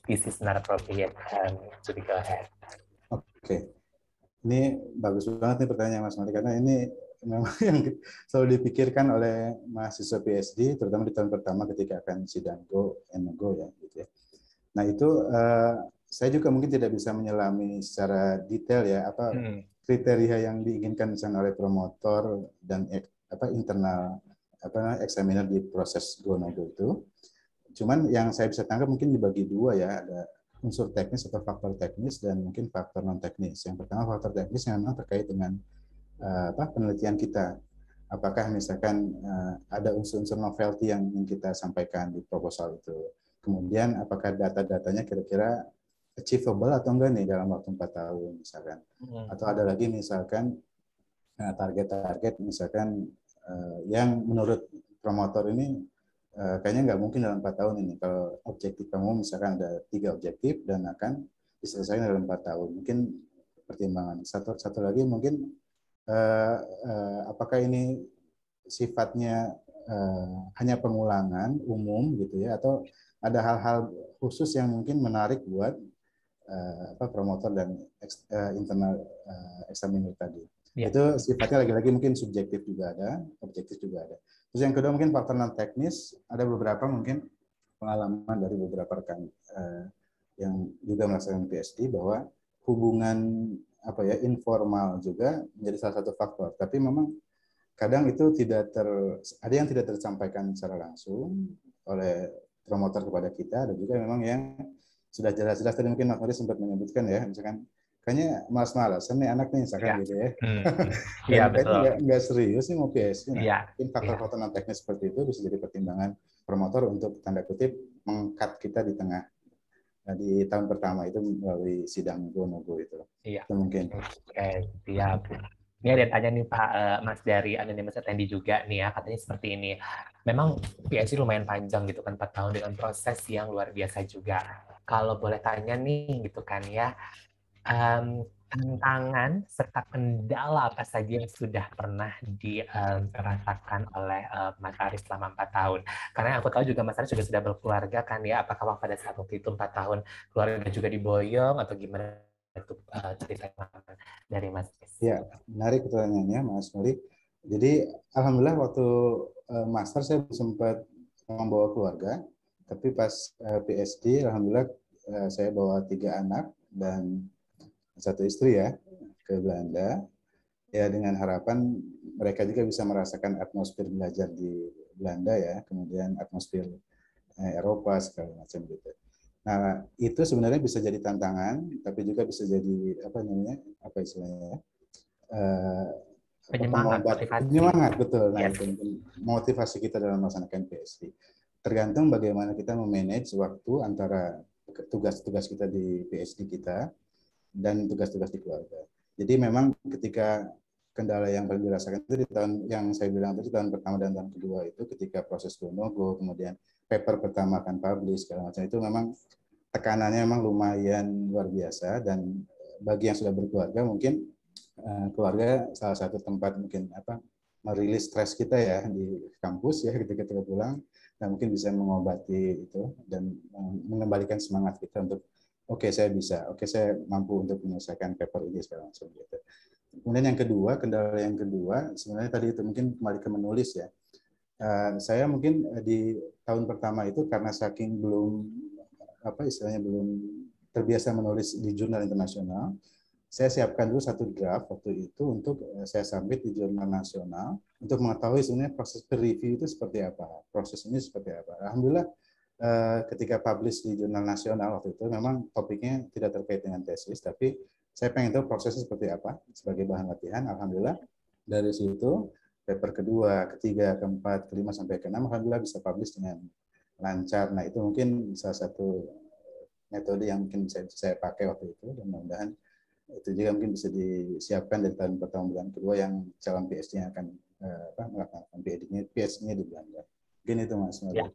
this is not appropriate um, to be go ahead. Oke, ini bagus banget nih pertanyaan Mas Mali, karena ini memang yang selalu dipikirkan oleh mahasiswa P S D, terutama di tahun pertama ketika akan sidang go and no go ya, gitu ya. Nah itu eh, saya juga mungkin tidak bisa menyelami secara detail ya apa hmm. kriteria yang diinginkan misalnya oleh promotor dan apa internal apa examiner di proses go no go itu. Cuman yang saya bisa tangkap mungkin dibagi dua ya, ada unsur teknis atau faktor teknis dan mungkin faktor non teknis. Yang pertama faktor teknis yang memang terkait dengan uh, apa penelitian kita. Apakah misalkan uh, ada unsur-unsur novelty yang ingin kita sampaikan di proposal itu. Kemudian apakah data-datanya kira-kira achievable atau enggak nih dalam waktu empat tahun misalkan. Atau ada lagi misalkan target-target uh, misalkan uh, yang menurut promotor ini Uh, kayaknya nggak mungkin dalam empat tahun ini. Kalau objektif kamu misalkan ada tiga objektif dan akan diselesaikan dalam empat tahun, mungkin pertimbangan. Satu satu lagi mungkin eh, eh, apakah ini sifatnya eh, hanya pengulangan umum gitu ya, atau ada hal-hal khusus yang mungkin menarik buat eh, apa promotor dan eks, eh, internal eh, examiner tadi. Ya. Itu sifatnya lagi-lagi mungkin subjektif juga ada, objektif juga ada. Terus yang kedua mungkin faktor non teknis, ada beberapa mungkin pengalaman dari beberapa rekan eh, yang juga melaksanakan P H D bahwa hubungan apa ya informal juga menjadi salah satu faktor. Tapi memang kadang itu tidak ter ada yang tidak tersampaikan secara langsung oleh promotor kepada kita, dan juga memang yang sudah jelas-jelas tadi mungkin Mas Yogi sempat menyebutkan ya, misalkan kayaknya malas-malasan nih anak nih misalkan ya. Gitu ya. Hmm. Ya betul. Nggak, nggak serius nih mau P H D. Nah, ya. Mungkin faktor-faktor non teknis seperti itu bisa jadi pertimbangan promotor untuk tanda kutip meng-cut kita di tengah. Nah, di tahun pertama itu melalui sidang go-no-go itu. Iya. Itu mungkin. Oke, siap. Ini ada tanya nih Pak eh, Mas dari Anonymous Attendee juga nih ya, katanya seperti ini. Memang P H D lumayan panjang gitu kan, empat tahun dengan proses yang luar biasa juga. Kalau boleh tanya nih gitu kan ya, um, tantangan serta kendala apa saja yang sudah pernah dirasakan oleh uh, Mas Aris selama empat tahun. Karena aku tahu juga Mas Aris juga sudah berkeluarga kan ya, apakah pada saat waktu itu empat tahun keluarga juga diboyong atau gimana itu uh, cerita dari Mas Aris? Ya, menarik pertanyaannya Mas Molly. Jadi alhamdulillah waktu uh, master saya sempat membawa keluarga, tapi pas uh, P H D alhamdulillah uh, saya bawa tiga anak dan satu istri ya ke Belanda ya, dengan harapan mereka juga bisa merasakan atmosfer belajar di Belanda ya, kemudian atmosfer eh, Eropa segala macam gitu. Nah itu sebenarnya bisa jadi tantangan, tapi juga bisa jadi apa namanya apa istilahnya eh, penyemangat, penyemangat betul. Nah yes. Itu motivasi kita dalam melaksanakan P H D. Tergantung bagaimana kita memanage waktu antara tugas-tugas kita di P H D kita dan tugas-tugas di keluarga. Jadi memang ketika kendala yang paling dirasakan itu di tahun yang saya bilang tadi, tahun pertama dan tahun kedua itu ketika proses go-no-go, kemudian paper pertama akan publish segala macam, itu memang tekanannya memang lumayan luar biasa. Dan bagi yang sudah berkeluarga mungkin keluarga salah satu tempat mungkin apa merilis stres kita ya di kampus ya ketika kita pulang, dan mungkin bisa mengobati itu dan mengembalikan semangat kita untuk oke, saya bisa. Oke, saya mampu untuk menyelesaikan paper ini sekarang. Gitu. Kemudian yang kedua, kendala yang kedua, sebenarnya tadi itu mungkin kembali ke menulis ya. Uh, saya mungkin di tahun pertama itu karena saking belum, apa istilahnya, belum terbiasa menulis di jurnal internasional, saya siapkan dulu satu draft waktu itu untuk saya submit di jurnal nasional untuk mengetahui sebenarnya proses review itu seperti apa, proses ini seperti apa. Alhamdulillah, ketika publish di jurnal nasional waktu itu memang topiknya tidak terkait dengan tesis, tapi saya pengen tahu prosesnya seperti apa sebagai bahan latihan. Alhamdulillah dari situ paper kedua, ketiga, keempat, kelima sampai keenam alhamdulillah bisa publish dengan lancar. Nah itu mungkin salah satu metode yang mungkin saya, saya pakai waktu itu, dan mudah-mudahan itu juga mungkin bisa disiapkan dari tahun pertama bulan kedua yang calon P H D yang akan apa, melakukan P H D-nya di Belanda. Mungkin itu Mas Maria.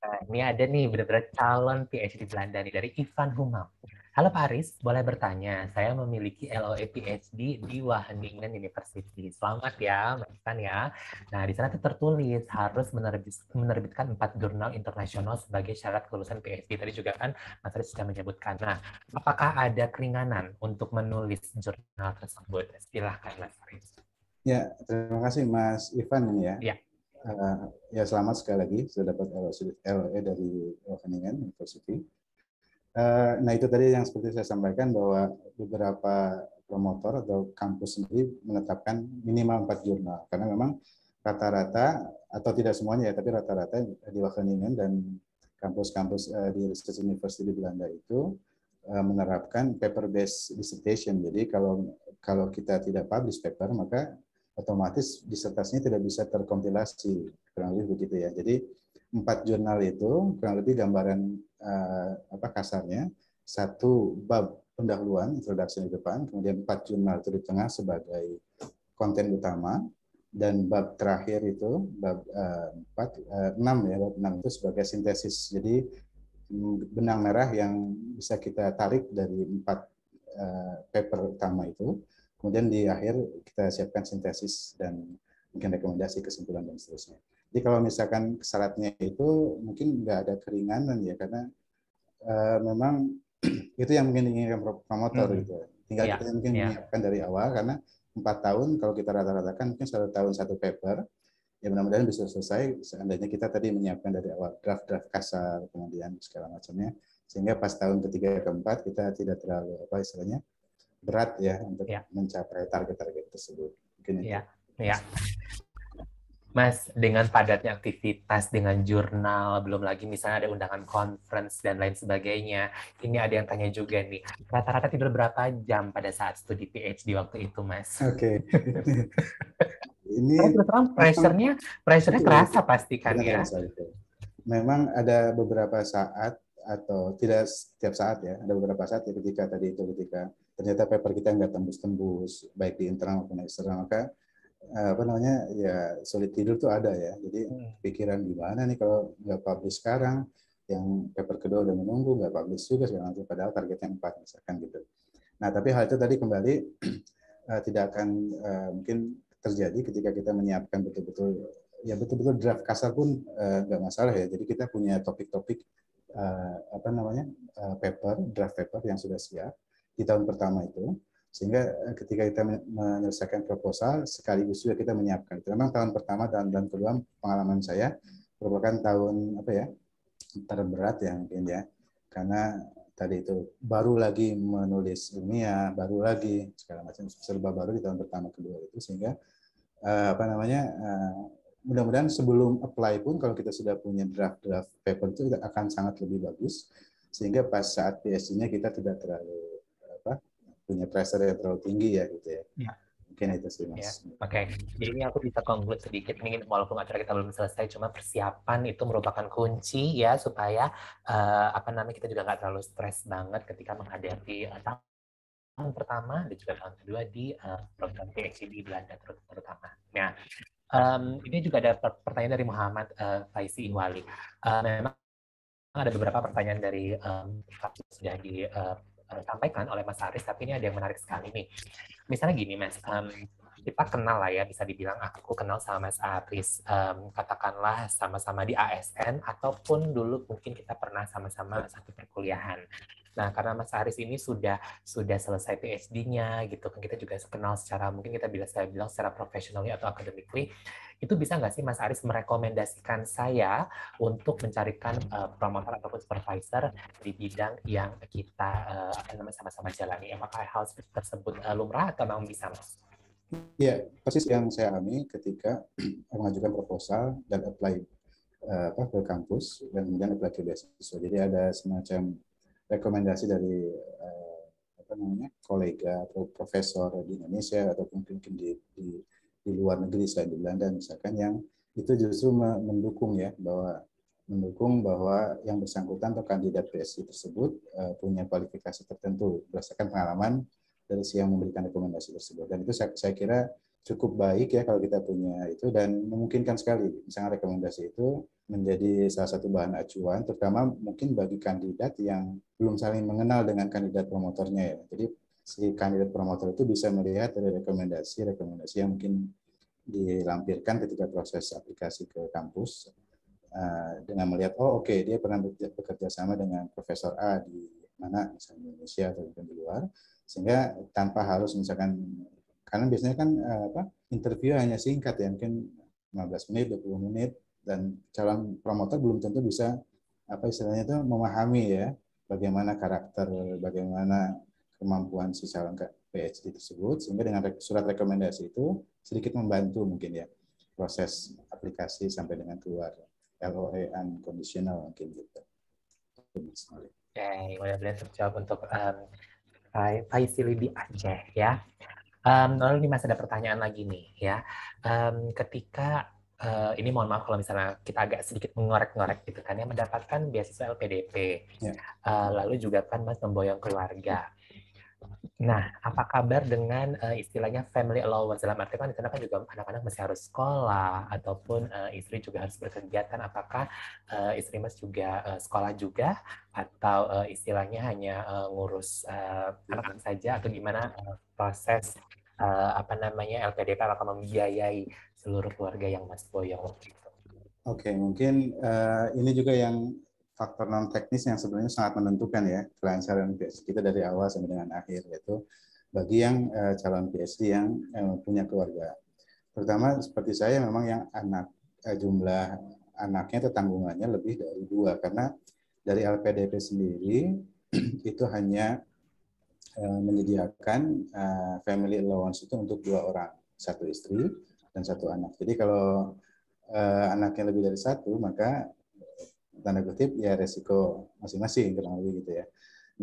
Nah, ini ada nih benar-benar calon P H D Belanda nih, dari Ivan Humam. Halo Pak Aris, boleh bertanya? Saya memiliki L O E P H D di Wageningen University. Selamat ya, Mas Ivan ya. Nah, di sana tuh tertulis harus menerbit, menerbitkan empat jurnal internasional sebagai syarat kelulusan P H D. Tadi juga kan Mas Aris sudah menyebutkan. Nah, apakah ada keringanan untuk menulis jurnal tersebut? Silahkan Mas Aris. Ya, terima kasih Mas Ivan ya. Ya. Uh, ya selamat sekali lagi sudah dapat L O E dari Wageningen University. Uh, nah itu tadi yang seperti saya sampaikan bahwa beberapa promotor atau kampus sendiri menetapkan minimal empat jurnal, karena memang rata-rata atau tidak semuanya ya, tapi rata-rata di Wageningen dan kampus-kampus uh, di research university di Belanda itu uh, menerapkan paper based dissertation. Jadi kalau kalau kita tidak publish paper maka otomatis disertasinya tidak bisa terkompilasi, kurang lebih begitu ya. Jadi empat jurnal itu kurang lebih gambaran eh, apa kasarnya, satu bab pendahuluan introduction di depan, kemudian empat jurnal itu di tengah sebagai konten utama, dan bab terakhir itu bab eh, empat eh, enam ya bab enam itu sebagai sintesis. Jadi benang merah yang bisa kita tarik dari empat uh, paper utama itu. Kemudian di akhir kita siapkan sintesis dan mungkin rekomendasi, kesimpulan, dan seterusnya. Jadi kalau misalkan syaratnya itu mungkin nggak ada keringanan ya, karena uh, memang itu yang mungkin diinginkan promotor. Hmm. Gitu. Tinggal ya, kita mungkin ya. menyiapkan dari awal, karena empat tahun kalau kita rata-ratakan mungkin satu tahun satu paper, ya mudah-mudahan bisa selesai seandainya kita tadi menyiapkan dari awal draft-draft kasar, kemudian segala macamnya, sehingga pas tahun ketiga keempat kita tidak terlalu apa istilahnya berat ya untuk ya. mencapai target-target tersebut. Mungkin ya, ya, Mas, dengan padatnya aktivitas, dengan jurnal, belum lagi misalnya ada undangan conference dan lain sebagainya. Ini ada yang tanya juga nih, rata-rata tidur berapa jam pada saat studi PhD waktu itu, Mas? Oke. Okay. Ini terang pressure-nya, pressure-nya kerasa pastikan ya. Kerasa, memang ada beberapa saat, atau tidak setiap saat ya, ada beberapa saat ya, ketika tadi itu ketika ternyata paper kita nggak tembus-tembus baik di internal maupun eksternal, maka apa namanya ya sulit tidur tuh ada ya. Jadi pikiran gimana nih kalau nggak publish sekarang, yang paper kedua udah menunggu nggak publish juga segala macam, padahal targetnya empat misalkan gitu. Nah tapi hal itu tadi kembali tidak akan uh, mungkin terjadi ketika kita menyiapkan betul-betul ya betul-betul draft kasar pun nggak uh, masalah ya. Jadi kita punya topik-topik uh, apa namanya uh, paper draft paper yang sudah siap di tahun pertama itu, sehingga ketika kita menyelesaikan proposal sekaligus juga kita menyiapkan itu. Memang tahun pertama dan tahun kedua pengalaman saya merupakan tahun apa ya terberat ya mungkin ya, karena tadi itu baru lagi menulis ilmiah, baru lagi segala macam serba baru di tahun pertama kedua itu, sehingga eh, apa namanya eh, mudah-mudahan sebelum apply pun kalau kita sudah punya draft-draft paper itu akan sangat lebih bagus, sehingga pas saat P S D-nya kita tidak terlalu punya pressure yang terlalu tinggi ya gitu ya. Ya. Mungkin itu sih Mas. Ya. Oke, okay. Jadi ini aku bisa conclude sedikit nih, walaupun acara kita belum selesai, cuma persiapan itu merupakan kunci ya supaya uh, apa namanya kita juga nggak terlalu stres banget ketika menghadapi uh, tahun pertama dan juga tahun kedua di uh, program P H D di Belanda terutama. Nah, um, ini juga ada pertanyaan dari Muhammad uh, Faizi Iwali. Uh, memang ada beberapa pertanyaan dari um, sudah di uh, sampaikan oleh Mas Aris, tapi ini ada yang menarik sekali nih. Misalnya gini Mas, um, kita kenal lah ya, bisa dibilang aku kenal sama Mas Aris, um, katakanlah sama-sama di A S N, ataupun dulu mungkin kita pernah sama-sama satu perkuliahan. Nah, karena Mas Aris ini sudah sudah selesai P H D-nya gitu kan, kita juga kenal secara mungkin kita bisa saya bilang secara professionally atau academically. Itu bisa nggak sih Mas Aris merekomendasikan saya untuk mencarikan uh, promotor ataupun supervisor di bidang yang kita uh, namanya sama-sama jalani? Apakah hal tersebut uh, lumrah atau memang bisa, Mas? Iya, persis yang saya alami ketika mengajukan proposal dan apply uh, apa, ke kampus dan kemudian apply ke beasiswa. Jadi ada semacam rekomendasi dari eh, apa namanya kolega atau profesor di Indonesia ataupun mungkin di, di, di luar negeri selain di Belanda misalkan, yang itu justru mendukung ya bahwa mendukung bahwa yang bersangkutan atau kandidat P S I tersebut eh, punya kualifikasi tertentu berdasarkan pengalaman dari si yang memberikan rekomendasi tersebut, dan itu saya, saya kira cukup baik ya kalau kita punya itu, dan memungkinkan sekali misalnya rekomendasi itu menjadi salah satu bahan acuan, terutama mungkin bagi kandidat yang belum saling mengenal dengan kandidat promotornya ya. Jadi si kandidat promotor itu bisa melihat dari rekomendasi-rekomendasi yang mungkin dilampirkan ketika proses aplikasi ke kampus, dengan melihat oh oke okay, dia pernah bekerja sama dengan Profesor A di mana misalnya Indonesia atau di luar, sehingga tanpa harus misalkan, karena biasanya kan apa interview hanya singkat ya, mungkin lima belas menit, dua puluh menit, dan calon promotor belum tentu bisa apa istilahnya itu memahami ya bagaimana karakter, bagaimana kemampuan si calon P H D tersebut, sehingga dengan surat rekomendasi itu sedikit membantu mungkin ya proses aplikasi sampai dengan keluar L O A unconditional mungkin gitu. Oke, mudah-mudahan terjawab untuk um, Faizi di Aceh ya. Um, lalu ini masih ada pertanyaan lagi nih ya. Um, ketika Uh, ini mohon maaf kalau misalnya kita agak sedikit mengorek-ngorek gitu kan, yang mendapatkan beasiswa L P D P, yeah. uh, lalu juga kan Mas memboyong keluarga. Nah, apa kabar dengan uh, istilahnya family allowance? Dalam arti kan di sana kan juga anak-anak masih harus sekolah, ataupun uh, istri juga harus berkegiatan. Apakah uh, istri Mas juga uh, sekolah juga, atau uh, istilahnya hanya uh, ngurus uh, anak-anak saja, atau gimana uh, proses uh, apa namanya L P D P, apakah membiayai seluruh keluarga yang Mas boyong? Gitu. Oke, okay, mungkin uh, ini juga yang faktor non-teknis yang sebenarnya sangat menentukan ya kelancaran P S D kita dari awal sampai dengan akhir, yaitu bagi yang uh, calon P S D yang uh, punya keluarga. Pertama, seperti saya memang yang anak uh, jumlah anaknya atau tanggungannya lebih dari dua, karena dari L P D P sendiri itu hanya uh, menyediakan uh, family allowance itu untuk dua orang, satu istri dan satu anak. Jadi kalau uh, anaknya lebih dari satu, maka tanda kutip ya resiko masing-masing kurang lebih gitu ya.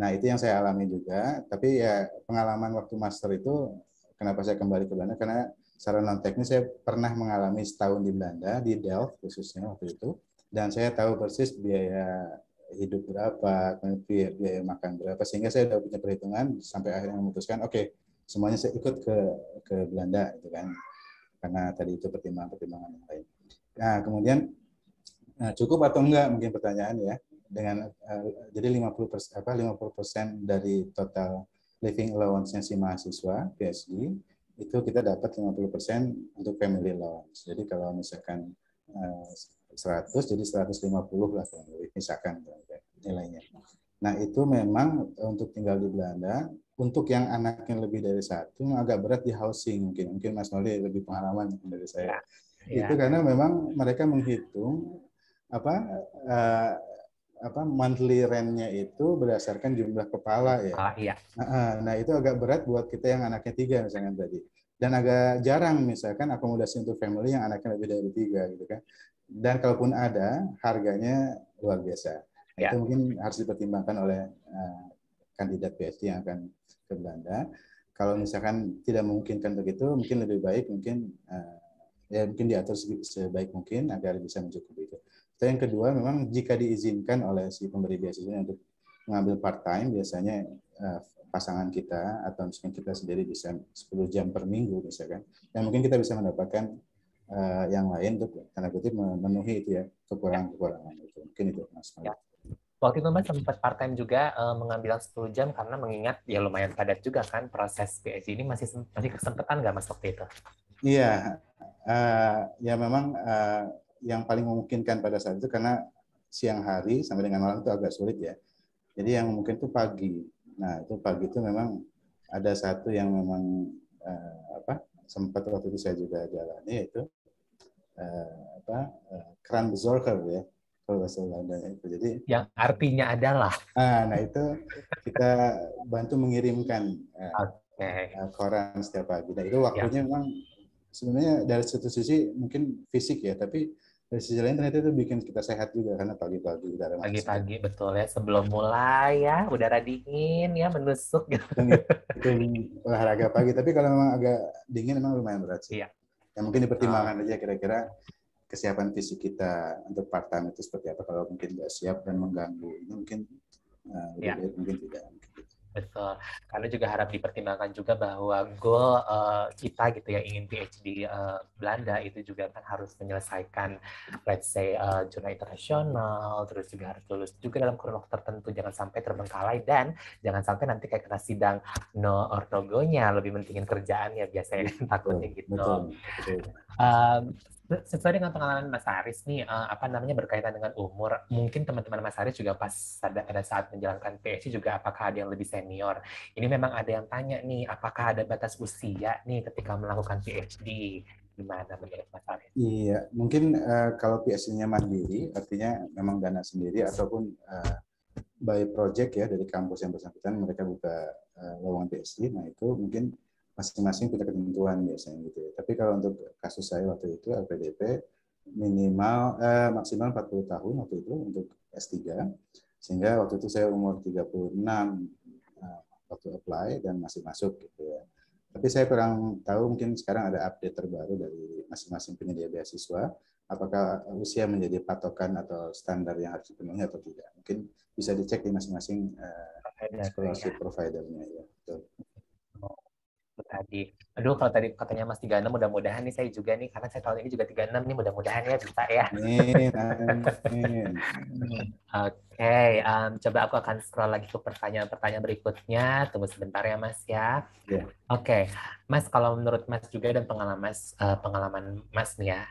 Nah itu yang saya alami juga, tapi ya pengalaman waktu master itu kenapa saya kembali ke Belanda, karena secara non teknis saya pernah mengalami setahun di Belanda, di Delft khususnya waktu itu, dan saya tahu persis biaya hidup berapa, biaya, biaya makan berapa, sehingga saya sudah punya perhitungan sampai akhirnya memutuskan oke okay, semuanya saya ikut ke ke Belanda gitu kan, karena tadi itu pertimbangan-pertimbangan yang lain. Nah kemudian nah, cukup atau enggak mungkin pertanyaan ya, dengan uh, jadi lima puluh persen apa lima puluh persen dari total living allowance-nya si mahasiswa P S D itu kita dapat lima puluh persen untuk family allowance. Jadi kalau misalkan uh, seratus jadi seratus lima puluh lah misalkan nilainya. Nah, itu memang untuk tinggal di Belanda, untuk yang anaknya lebih dari satu agak berat di housing mungkin. Mungkin Mas Molly lebih pengalaman dari saya. Ya. Itu karena memang mereka menghitung apa uh, apa monthly rent-nya itu berdasarkan jumlah kepala ya. Ah, iya. Nah, nah itu agak berat buat kita yang anaknya tiga misalkan tadi, dan agak jarang misalkan akomodasi untuk family yang anaknya lebih dari tiga gitu kan, dan kalaupun ada harganya luar biasa. Ya. Itu mungkin harus dipertimbangkan oleh uh, kandidat P S D yang akan ke Belanda. Kalau misalkan tidak memungkinkan begitu, mungkin lebih baik mungkin uh, ya mungkin diatur sebaik mungkin agar bisa mencukupi itu. Dan yang kedua, memang jika diizinkan oleh si pemberi beasiswa untuk mengambil part time, biasanya uh, pasangan kita atau misalkan kita sendiri bisa sepuluh jam per minggu misalkan. Dan mungkin kita bisa mendapatkan uh, yang lain untuk tanda kutip memenuhi itu ya kekurangan-kekurangan itu. Mungkin itu Mas. Ya. Waktu itu Mas sempat part time juga uh, mengambil sepuluh jam karena mengingat ya lumayan padat juga kan proses P S D ini, masih masih kesempatan nggak Mas waktu itu? Iya. Uh, ya memang uh, yang paling memungkinkan pada saat itu karena siang hari sampai dengan malam itu agak sulit ya. Jadi yang mungkin itu pagi. Nah itu pagi itu memang ada satu yang memang uh, apa sempat waktu itu saya juga jalani, yaitu uh, apa uh, kraanbezorger ya kalau bahasa Belandanya itu. Jadi yang artinya adalah. Uh, nah itu kita bantu mengirimkan uh, okay. uh, koran setiap pagi. Nah itu waktunya ya. Memang sebenarnya dari satu sisi mungkin fisik ya, tapi dari sisi lain ternyata itu bikin kita sehat juga karena pagi-pagi udara pagi-pagi betul ya, sebelum mulai ya udara dingin ya menusuk gitu. Itu olahraga pagi, tapi kalau memang agak dingin memang lumayan berat sih. Iya. Ya mungkin dipertimbangkan oh. aja kira-kira kesiapan fisik kita untuk part time itu seperti apa, kalau mungkin nggak siap dan mengganggu itu mungkin uh, iya. mungkin tidak. Betul, karena juga harap dipertimbangkan juga bahwa goal uh, kita gitu ya, ingin P H D uh, Belanda itu juga kan harus menyelesaikan let's say uh, jurnal internasional, terus juga harus lulus juga dalam kurun waktu tertentu, jangan sampai terbengkalai dan jangan sampai nanti kayak kena sidang no or no go-nya, lebih pentingin kerjaannya biasanya kan takutnya gitu. Betul. Betul. Um, sesuai dengan pengalaman Mas Aris nih, uh, apa namanya berkaitan dengan umur, mungkin teman-teman Mas Aris juga pas pada saat menjalankan P S D juga apakah ada yang lebih senior? Ini memang ada yang tanya nih, apakah ada batas usia nih ketika melakukan P S D? Gimana menurut Mas Aris? Iya, mungkin uh, kalau P S D-nya mandiri, artinya memang dana sendiri ataupun uh, by project ya dari kampus yang bersangkutan mereka buka uh, lowongan P S D, nah itu mungkin masing-masing punya ketentuan biasanya gitu ya. Tapi kalau untuk kasus saya waktu itu L P D P minimal eh, maksimal empat puluh tahun waktu itu untuk S tiga, sehingga waktu itu saya umur tiga puluh enam eh, waktu apply dan masih masuk gitu ya. Tapi saya kurang tahu, mungkin sekarang ada update terbaru dari masing-masing penyedia beasiswa apakah usia menjadi patokan atau standar yang harus dipenuhi atau tidak. Mungkin bisa dicek di masing-masing eh, scholarship provider-nya ya. Betul. tadi. Aduh, kalau tadi katanya Mas tiga puluh enam, mudah-mudahan nih saya juga nih, karena saya tahun ini juga tiga puluh enam nih, mudah-mudahan ya bisa ya. Amin, amin. Oke, okay, um, coba aku akan scroll lagi ke pertanyaan-pertanyaan berikutnya. Tunggu sebentar ya Mas ya. Yeah. Oke, okay. Mas, kalau menurut Mas juga dan pengalaman uh, pengalaman Mas nih ya,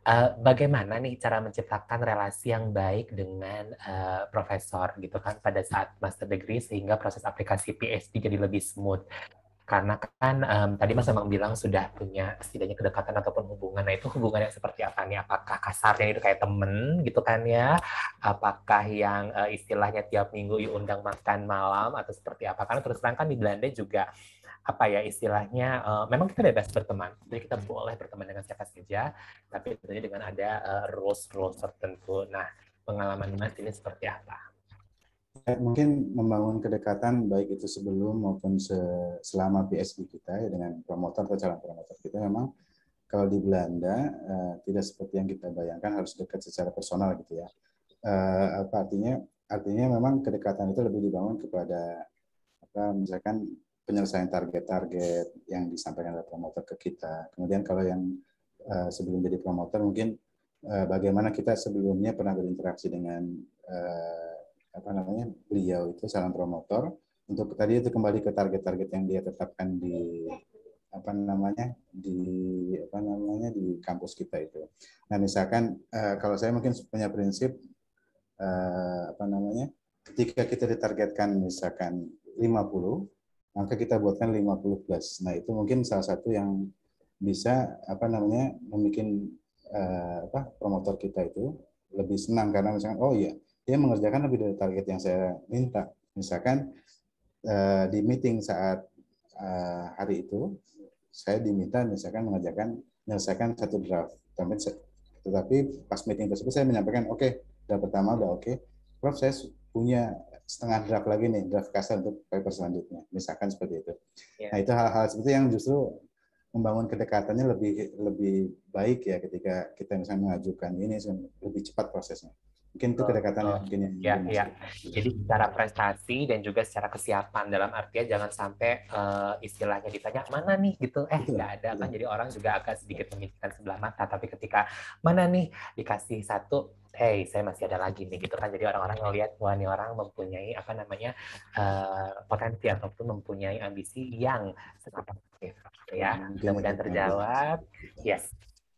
Uh, bagaimana nih cara menciptakan relasi yang baik dengan uh, profesor gitu kan pada saat master degree sehingga proses aplikasi P H D jadi lebih smooth? Karena kan um, tadi Mas memang bilang sudah punya setidaknya kedekatan ataupun hubungan. Nah, itu hubungan yang seperti apa nih? Apakah kasarnya itu kayak temen gitu kan ya? Apakah yang uh, istilahnya tiap minggu diundang makan malam atau seperti apa? Karena terus terang kan di Belanda juga apa ya istilahnya, uh, memang kita bebas berteman, jadi kita boleh berteman dengan siapa saja, tapi tentunya dengan ada uh, rules-rules tertentu. Nah, pengalaman Mas ini seperti apa? Mungkin membangun kedekatan baik itu sebelum maupun se selama P S B kita ya, dengan promotor atau calon promotor kita memang kalau di Belanda uh, tidak seperti yang kita bayangkan harus dekat secara personal gitu ya. Uh, apa artinya? Artinya memang kedekatan itu lebih dibangun kepada apa misalkan penyelesaian target-target yang disampaikan oleh promotor ke kita. Kemudian kalau yang uh, sebelum jadi promotor mungkin uh, bagaimana kita sebelumnya pernah berinteraksi dengan uh, apa namanya beliau itu calon promotor untuk tadi itu kembali ke target-target yang dia tetapkan di apa namanya di apa namanya di kampus kita itu. Nah misalkan eh, kalau saya mungkin punya prinsip eh, apa namanya ketika kita ditargetkan misalkan lima puluh maka kita buatkan lima puluh plus. Nah itu mungkin salah satu yang bisa apa namanya membuat eh, apa promotor kita itu lebih senang karena misalkan oh iya dia mengerjakan lebih dari target yang saya minta. Misalkan uh, di meeting saat uh, hari itu, saya diminta misalkan mengerjakan, menyelesaikan satu draft. Tapi, tetapi pas meeting tersebut saya menyampaikan, oke, okay, draft pertama udah oke. Okay. Prof, saya punya setengah draft lagi nih, draft kasar untuk paper selanjutnya. Misalkan seperti itu. Yeah. Nah itu hal-hal seperti yang justru membangun kedekatannya lebih lebih baik ya ketika kita misalnya mengajukan ini lebih cepat prosesnya. Mungkin itu kedekatannya. Oh, begini, ya, begini. Ya. Jadi secara prestasi dan juga secara kesiapan dalam artian jangan sampai uh, istilahnya ditanya mana nih gitu, eh nggak ada kan, jadi orang juga agak sedikit memikirkan sebelah mata, tapi ketika mana nih dikasih satu, hey saya masih ada lagi nih gitu kan, jadi orang-orang ngelihat wah nih orang mempunyai apa namanya uh, potensi ataupun mempunyai ambisi yang sangat aktif ya. Mudah-mudahan terjawab. Yes.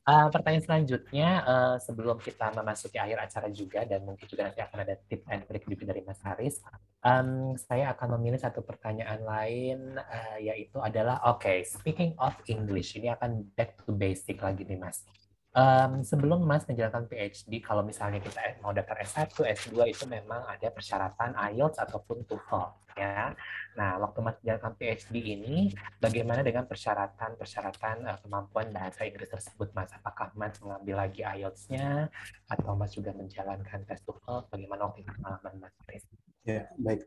Uh, pertanyaan selanjutnya, uh, sebelum kita memasuki akhir acara juga, dan mungkin juga nanti akan ada tips and trick juga dari Mas Aris, um, saya akan memilih satu pertanyaan lain, uh, yaitu adalah, oke, okay, speaking of English, ini akan back to basic lagi nih Mas. Um, sebelum Mas menjalankan P H D, kalau misalnya kita mau daftar S satu, S dua, itu memang ada persyaratan I E L T S ataupun TOEFL, ya. Nah, waktu Mas menjalankan P H D ini, bagaimana dengan persyaratan-persyaratan uh, kemampuan bahasa Inggris tersebut, Mas? Apakah Mas mengambil lagi I E L T S-nya, atau Mas juga menjalankan tes TOEFL? Bagaimana waktu itu pengalaman Mas? Ya, baik.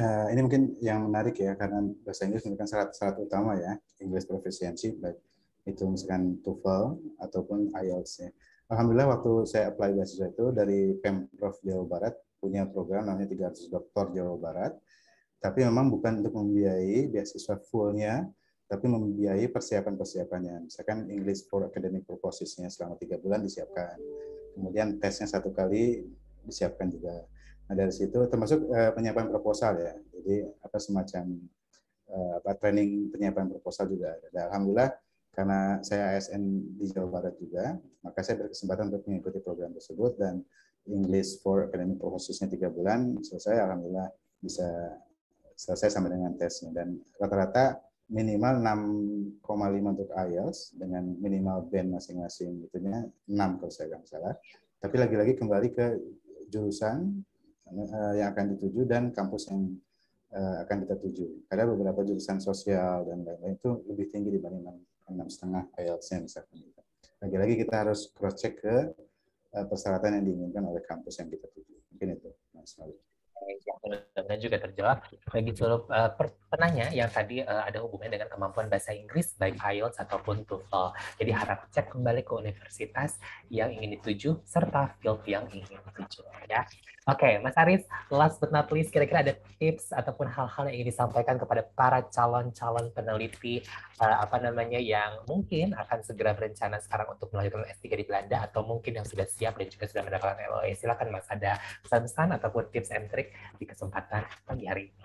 Uh, ini mungkin yang menarik ya, karena bahasa Inggris merupakan syarat-syarat utama ya, English proficiency, baik itu misalkan TOEFL ataupun I E L T S-nya. Alhamdulillah waktu saya apply beasiswa itu dari Pemprov Jawa Barat, punya program namanya tiga ratus Doktor Jawa Barat, tapi memang bukan untuk membiayai beasiswa full-nya, tapi membiayai persiapan-persiapannya. Misalkan English for Academic Purposes-nya selama tiga bulan disiapkan. Kemudian tesnya satu kali disiapkan juga. Nah, dari situ termasuk eh, penyiapan proposal ya. Jadi apa semacam eh, apa training penyiapan proposal juga ada. Dan alhamdulillah karena saya A S N di Jawa Barat juga, maka saya berkesempatan untuk mengikuti program tersebut dan English for Academic Purposes-nya tiga bulan selesai. Alhamdulillah bisa selesai sama dengan tesnya, dan rata-rata minimal enam koma lima untuk I E L T S dengan minimal band masing-masing itunya enam kalau saya nggak salah. Tapi lagi-lagi kembali ke jurusan yang akan dituju dan kampus yang akan kita tuju. Ada beberapa jurusan sosial dan lain-lain itu lebih tinggi dibanding enam koma lima I E L T S-nya misalkan. Lagi-lagi kita harus cross-check ke persyaratan yang diinginkan oleh kampus yang kita tuju. Mungkin itu, Mas Malik. Mudah-mudahan juga terjawab. Bagi seluruh uh, per, penanya yang tadi uh, ada hubungannya dengan kemampuan bahasa Inggris baik I E L T S ataupun TOEFL. Jadi harap cek kembali ke universitas yang ingin dituju serta field yang ingin dituju ya. Oke, okay, Mas Aris, last but not least, kira-kira ada tips ataupun hal-hal yang ingin disampaikan kepada para calon-calon peneliti uh, apa namanya yang mungkin akan segera berencana sekarang untuk melanjutkan S tiga di Belanda atau mungkin yang sudah siap dan juga sudah mendapatkan L O E. Silakan Mas, ada pesan-pesan ataupun tips and trick di kesempatan pagi hari ini.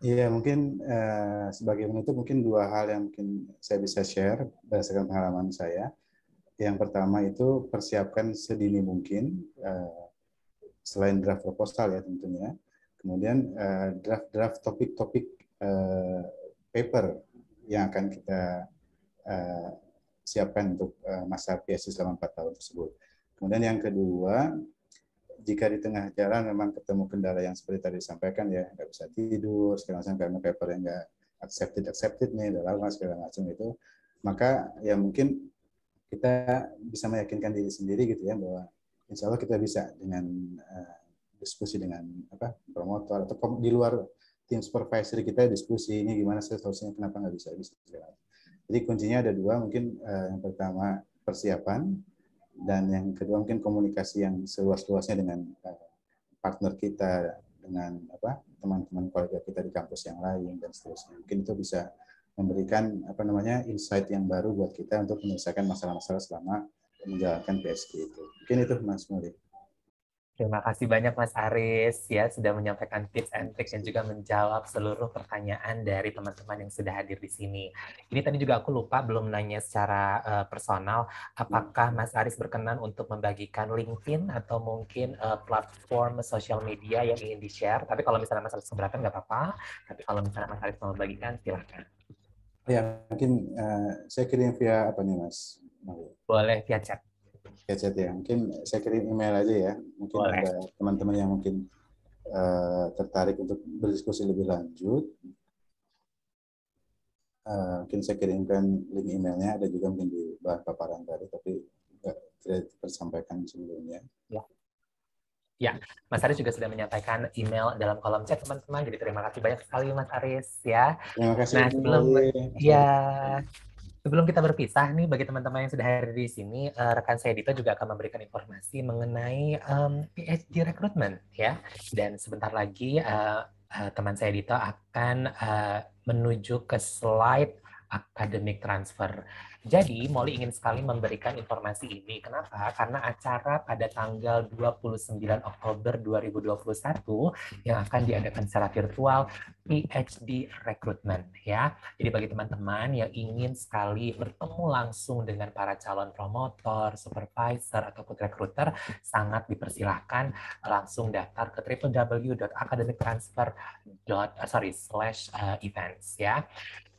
Iya, mungkin eh, sebagai penutup mungkin dua hal yang mungkin saya bisa share berdasarkan pengalaman saya. Yang pertama itu persiapkan sedini mungkin, eh, selain draft proposal ya tentunya, kemudian eh, draft-draft topik-topik eh, paper yang akan kita eh, siapkan untuk eh, masa P S C selama empat tahun tersebut. Kemudian yang kedua, jika di tengah jalan memang ketemu kendala yang seperti tadi disampaikan ya, nggak bisa tidur, segala macam karena paper yang nggak accepted accepted nih, udah lama segala macam itu, maka ya mungkin kita bisa meyakinkan diri sendiri gitu ya bahwa insya Allah kita bisa dengan uh, diskusi dengan apa promotor atau di luar tim supervisory kita diskusi ini gimana solusinya, kenapa nggak bisa bisa. Jadi kuncinya ada dua mungkin, uh, yang pertama persiapan. Dan yang kedua mungkin komunikasi yang seluas-luasnya dengan partner kita, dengan apa teman-teman kolega kita di kampus yang lain dan seterusnya. Mungkin itu bisa memberikan apa namanya insight yang baru buat kita untuk menyelesaikan masalah-masalah selama menjalankan P S K itu. Mungkin itu Mas Molly. Terima kasih banyak Mas Aris ya sudah menyampaikan tips and tricks dan juga menjawab seluruh pertanyaan dari teman-teman yang sudah hadir di sini. Ini tadi juga aku lupa belum nanya secara uh, personal, apakah Mas Aris berkenan untuk membagikan LinkedIn atau mungkin uh, platform sosial media yang ingin di-share? Tapi kalau misalnya Mas Aris keberatan nggak apa-apa, tapi kalau misalnya Mas Aris mau membagikan silahkan. Ya mungkin uh, saya kirim via apa nih Mas? Boleh via chat. Ya, chat ya. Mungkin saya kirim email aja ya. Mungkin Boleh. Ada teman-teman yang mungkin uh, tertarik untuk berdiskusi lebih lanjut. Uh, mungkin saya kirimkan link emailnya, ada juga mungkin di bahan paparan tadi, tapi nggak tidak tersampaikan sebelumnya. Ya. Ya, Mas Aris juga sudah menyampaikan email dalam kolom chat teman-teman. Jadi terima kasih banyak sekali Mas Aris ya. Terima kasih. Nah, sebelum ya. Sebelum kita berpisah nih, bagi teman-teman yang sudah hadir di sini, uh, rekan saya Dito juga akan memberikan informasi mengenai um, P H D recruitment ya. Dan sebentar lagi uh, uh, teman saya Dito akan uh, menuju ke slide academic transfer. Jadi, Molly ingin sekali memberikan informasi ini. Kenapa? Karena acara pada tanggal dua puluh sembilan Oktober dua ribu dua puluh satu yang akan diadakan secara virtual P H D recruitment ya. Jadi bagi teman-teman yang ingin sekali bertemu langsung dengan para calon promotor, supervisor ataupun recruiter, sangat dipersilahkan langsung daftar ke w w w dot academic transfer dot com slash events ya.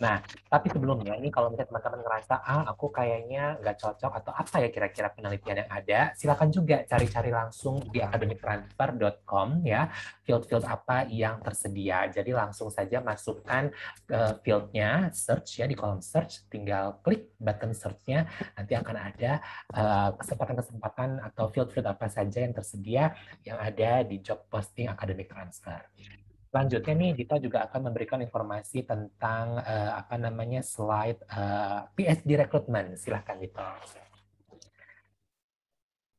Nah, tapi sebelumnya ini kalau misalnya teman-teman ngerasa ah aku kayaknya nggak cocok atau apa ya kira-kira penelitian yang ada, silakan juga cari-cari langsung di academic transfer dot com ya field-field apa yang tersedia. Jadi langsung saja masukkan ke fieldnya search ya di kolom search, tinggal klik button searchnya, nanti akan ada kesempatan-kesempatan uh, atau field-field apa saja yang tersedia yang ada di job posting academic transfer. Selanjutnya nih, Dito juga akan memberikan informasi tentang uh, apa namanya slide uh, P H D recruitment. Silahkan Dito.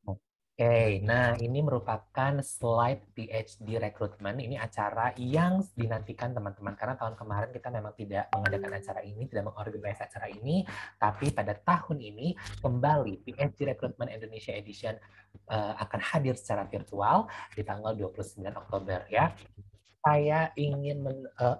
Oke, okay. Nah ini merupakan slide P H D recruitment. Ini acara yang dinantikan teman-teman karena tahun kemarin kita memang tidak mengadakan acara ini, tidak mengorganisasi acara ini. Tapi pada tahun ini kembali P H D recruitment Indonesia Edition uh, akan hadir secara virtual di tanggal dua puluh sembilan Oktober ya. Saya ingin men, uh,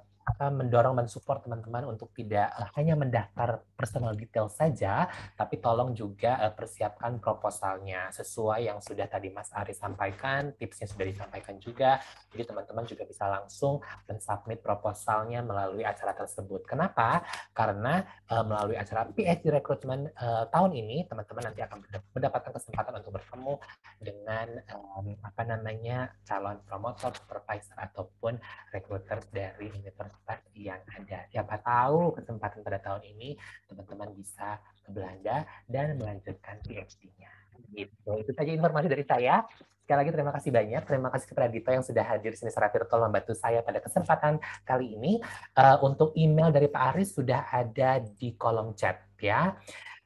mendorong, mensupport teman-teman untuk tidak uh, hanya mendaftar personal detail saja, tapi tolong juga uh, persiapkan proposalnya sesuai yang sudah tadi Mas Aris sampaikan, tipsnya sudah disampaikan juga. Jadi teman-teman juga bisa langsung mensubmit proposalnya melalui acara tersebut. Kenapa? Karena uh, melalui acara P H D Recruitment uh, tahun ini, teman-teman nanti akan mendapatkan kesempatan untuk bertemu dengan um, apa namanya calon promotor, supervisor, ataupun recruiter dari universitas yang ada. Siapa tahu kesempatan pada tahun ini teman-teman bisa ke Belanda dan melanjutkan P H D-nya. Gitu. Itu saja informasi dari saya. Sekali lagi terima kasih banyak. Terima kasih kepada Dito yang sudah hadir di sini secara virtual membantu saya pada kesempatan kali ini. Uh, untuk email dari Pak Aris sudah ada di kolom chat ya.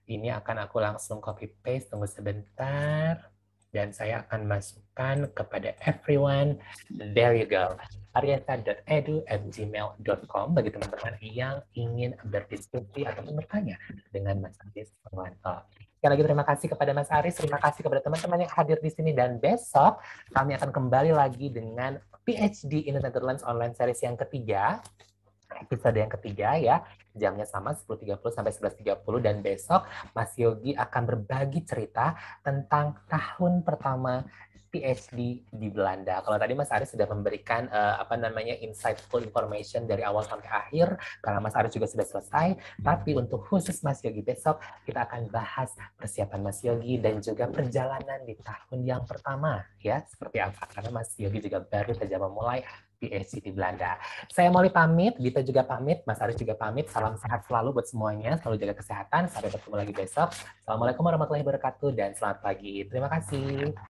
Ini akan aku langsung copy paste, tunggu sebentar. Dan saya akan masukkan kepada everyone. There you go. arieta dot e d u at gmail dot com bagi teman-teman yang ingin berdiskusi atau bertanya dengan Mas Aris Purwanto. Sekali lagi terima kasih kepada Mas Aris, terima kasih kepada teman-teman yang hadir di sini, dan besok kami akan kembali lagi dengan P H D in the Netherlands online series yang ketiga, episode yang ketiga ya, jamnya sama sepuluh tiga puluh sampai sebelas tiga puluh, dan besok Mas Yogi akan berbagi cerita tentang tahun pertama P H D di Belanda. Kalau tadi Mas Aris sudah memberikan uh, apa namanya insightful information dari awal sampai akhir, karena Mas Aris juga sudah selesai. Tapi untuk khusus Mas Yogi besok kita akan bahas persiapan Mas Yogi dan juga perjalanan di tahun yang pertama ya seperti apa, karena Mas Yogi juga baru saja memulai P H D di Belanda. Saya Molly pamit, Dito juga pamit, Mas Aris juga pamit. Salam sehat selalu buat semuanya, selalu jaga kesehatan. Sampai bertemu lagi besok. Assalamualaikum warahmatullahi wabarakatuh dan selamat pagi. Terima kasih.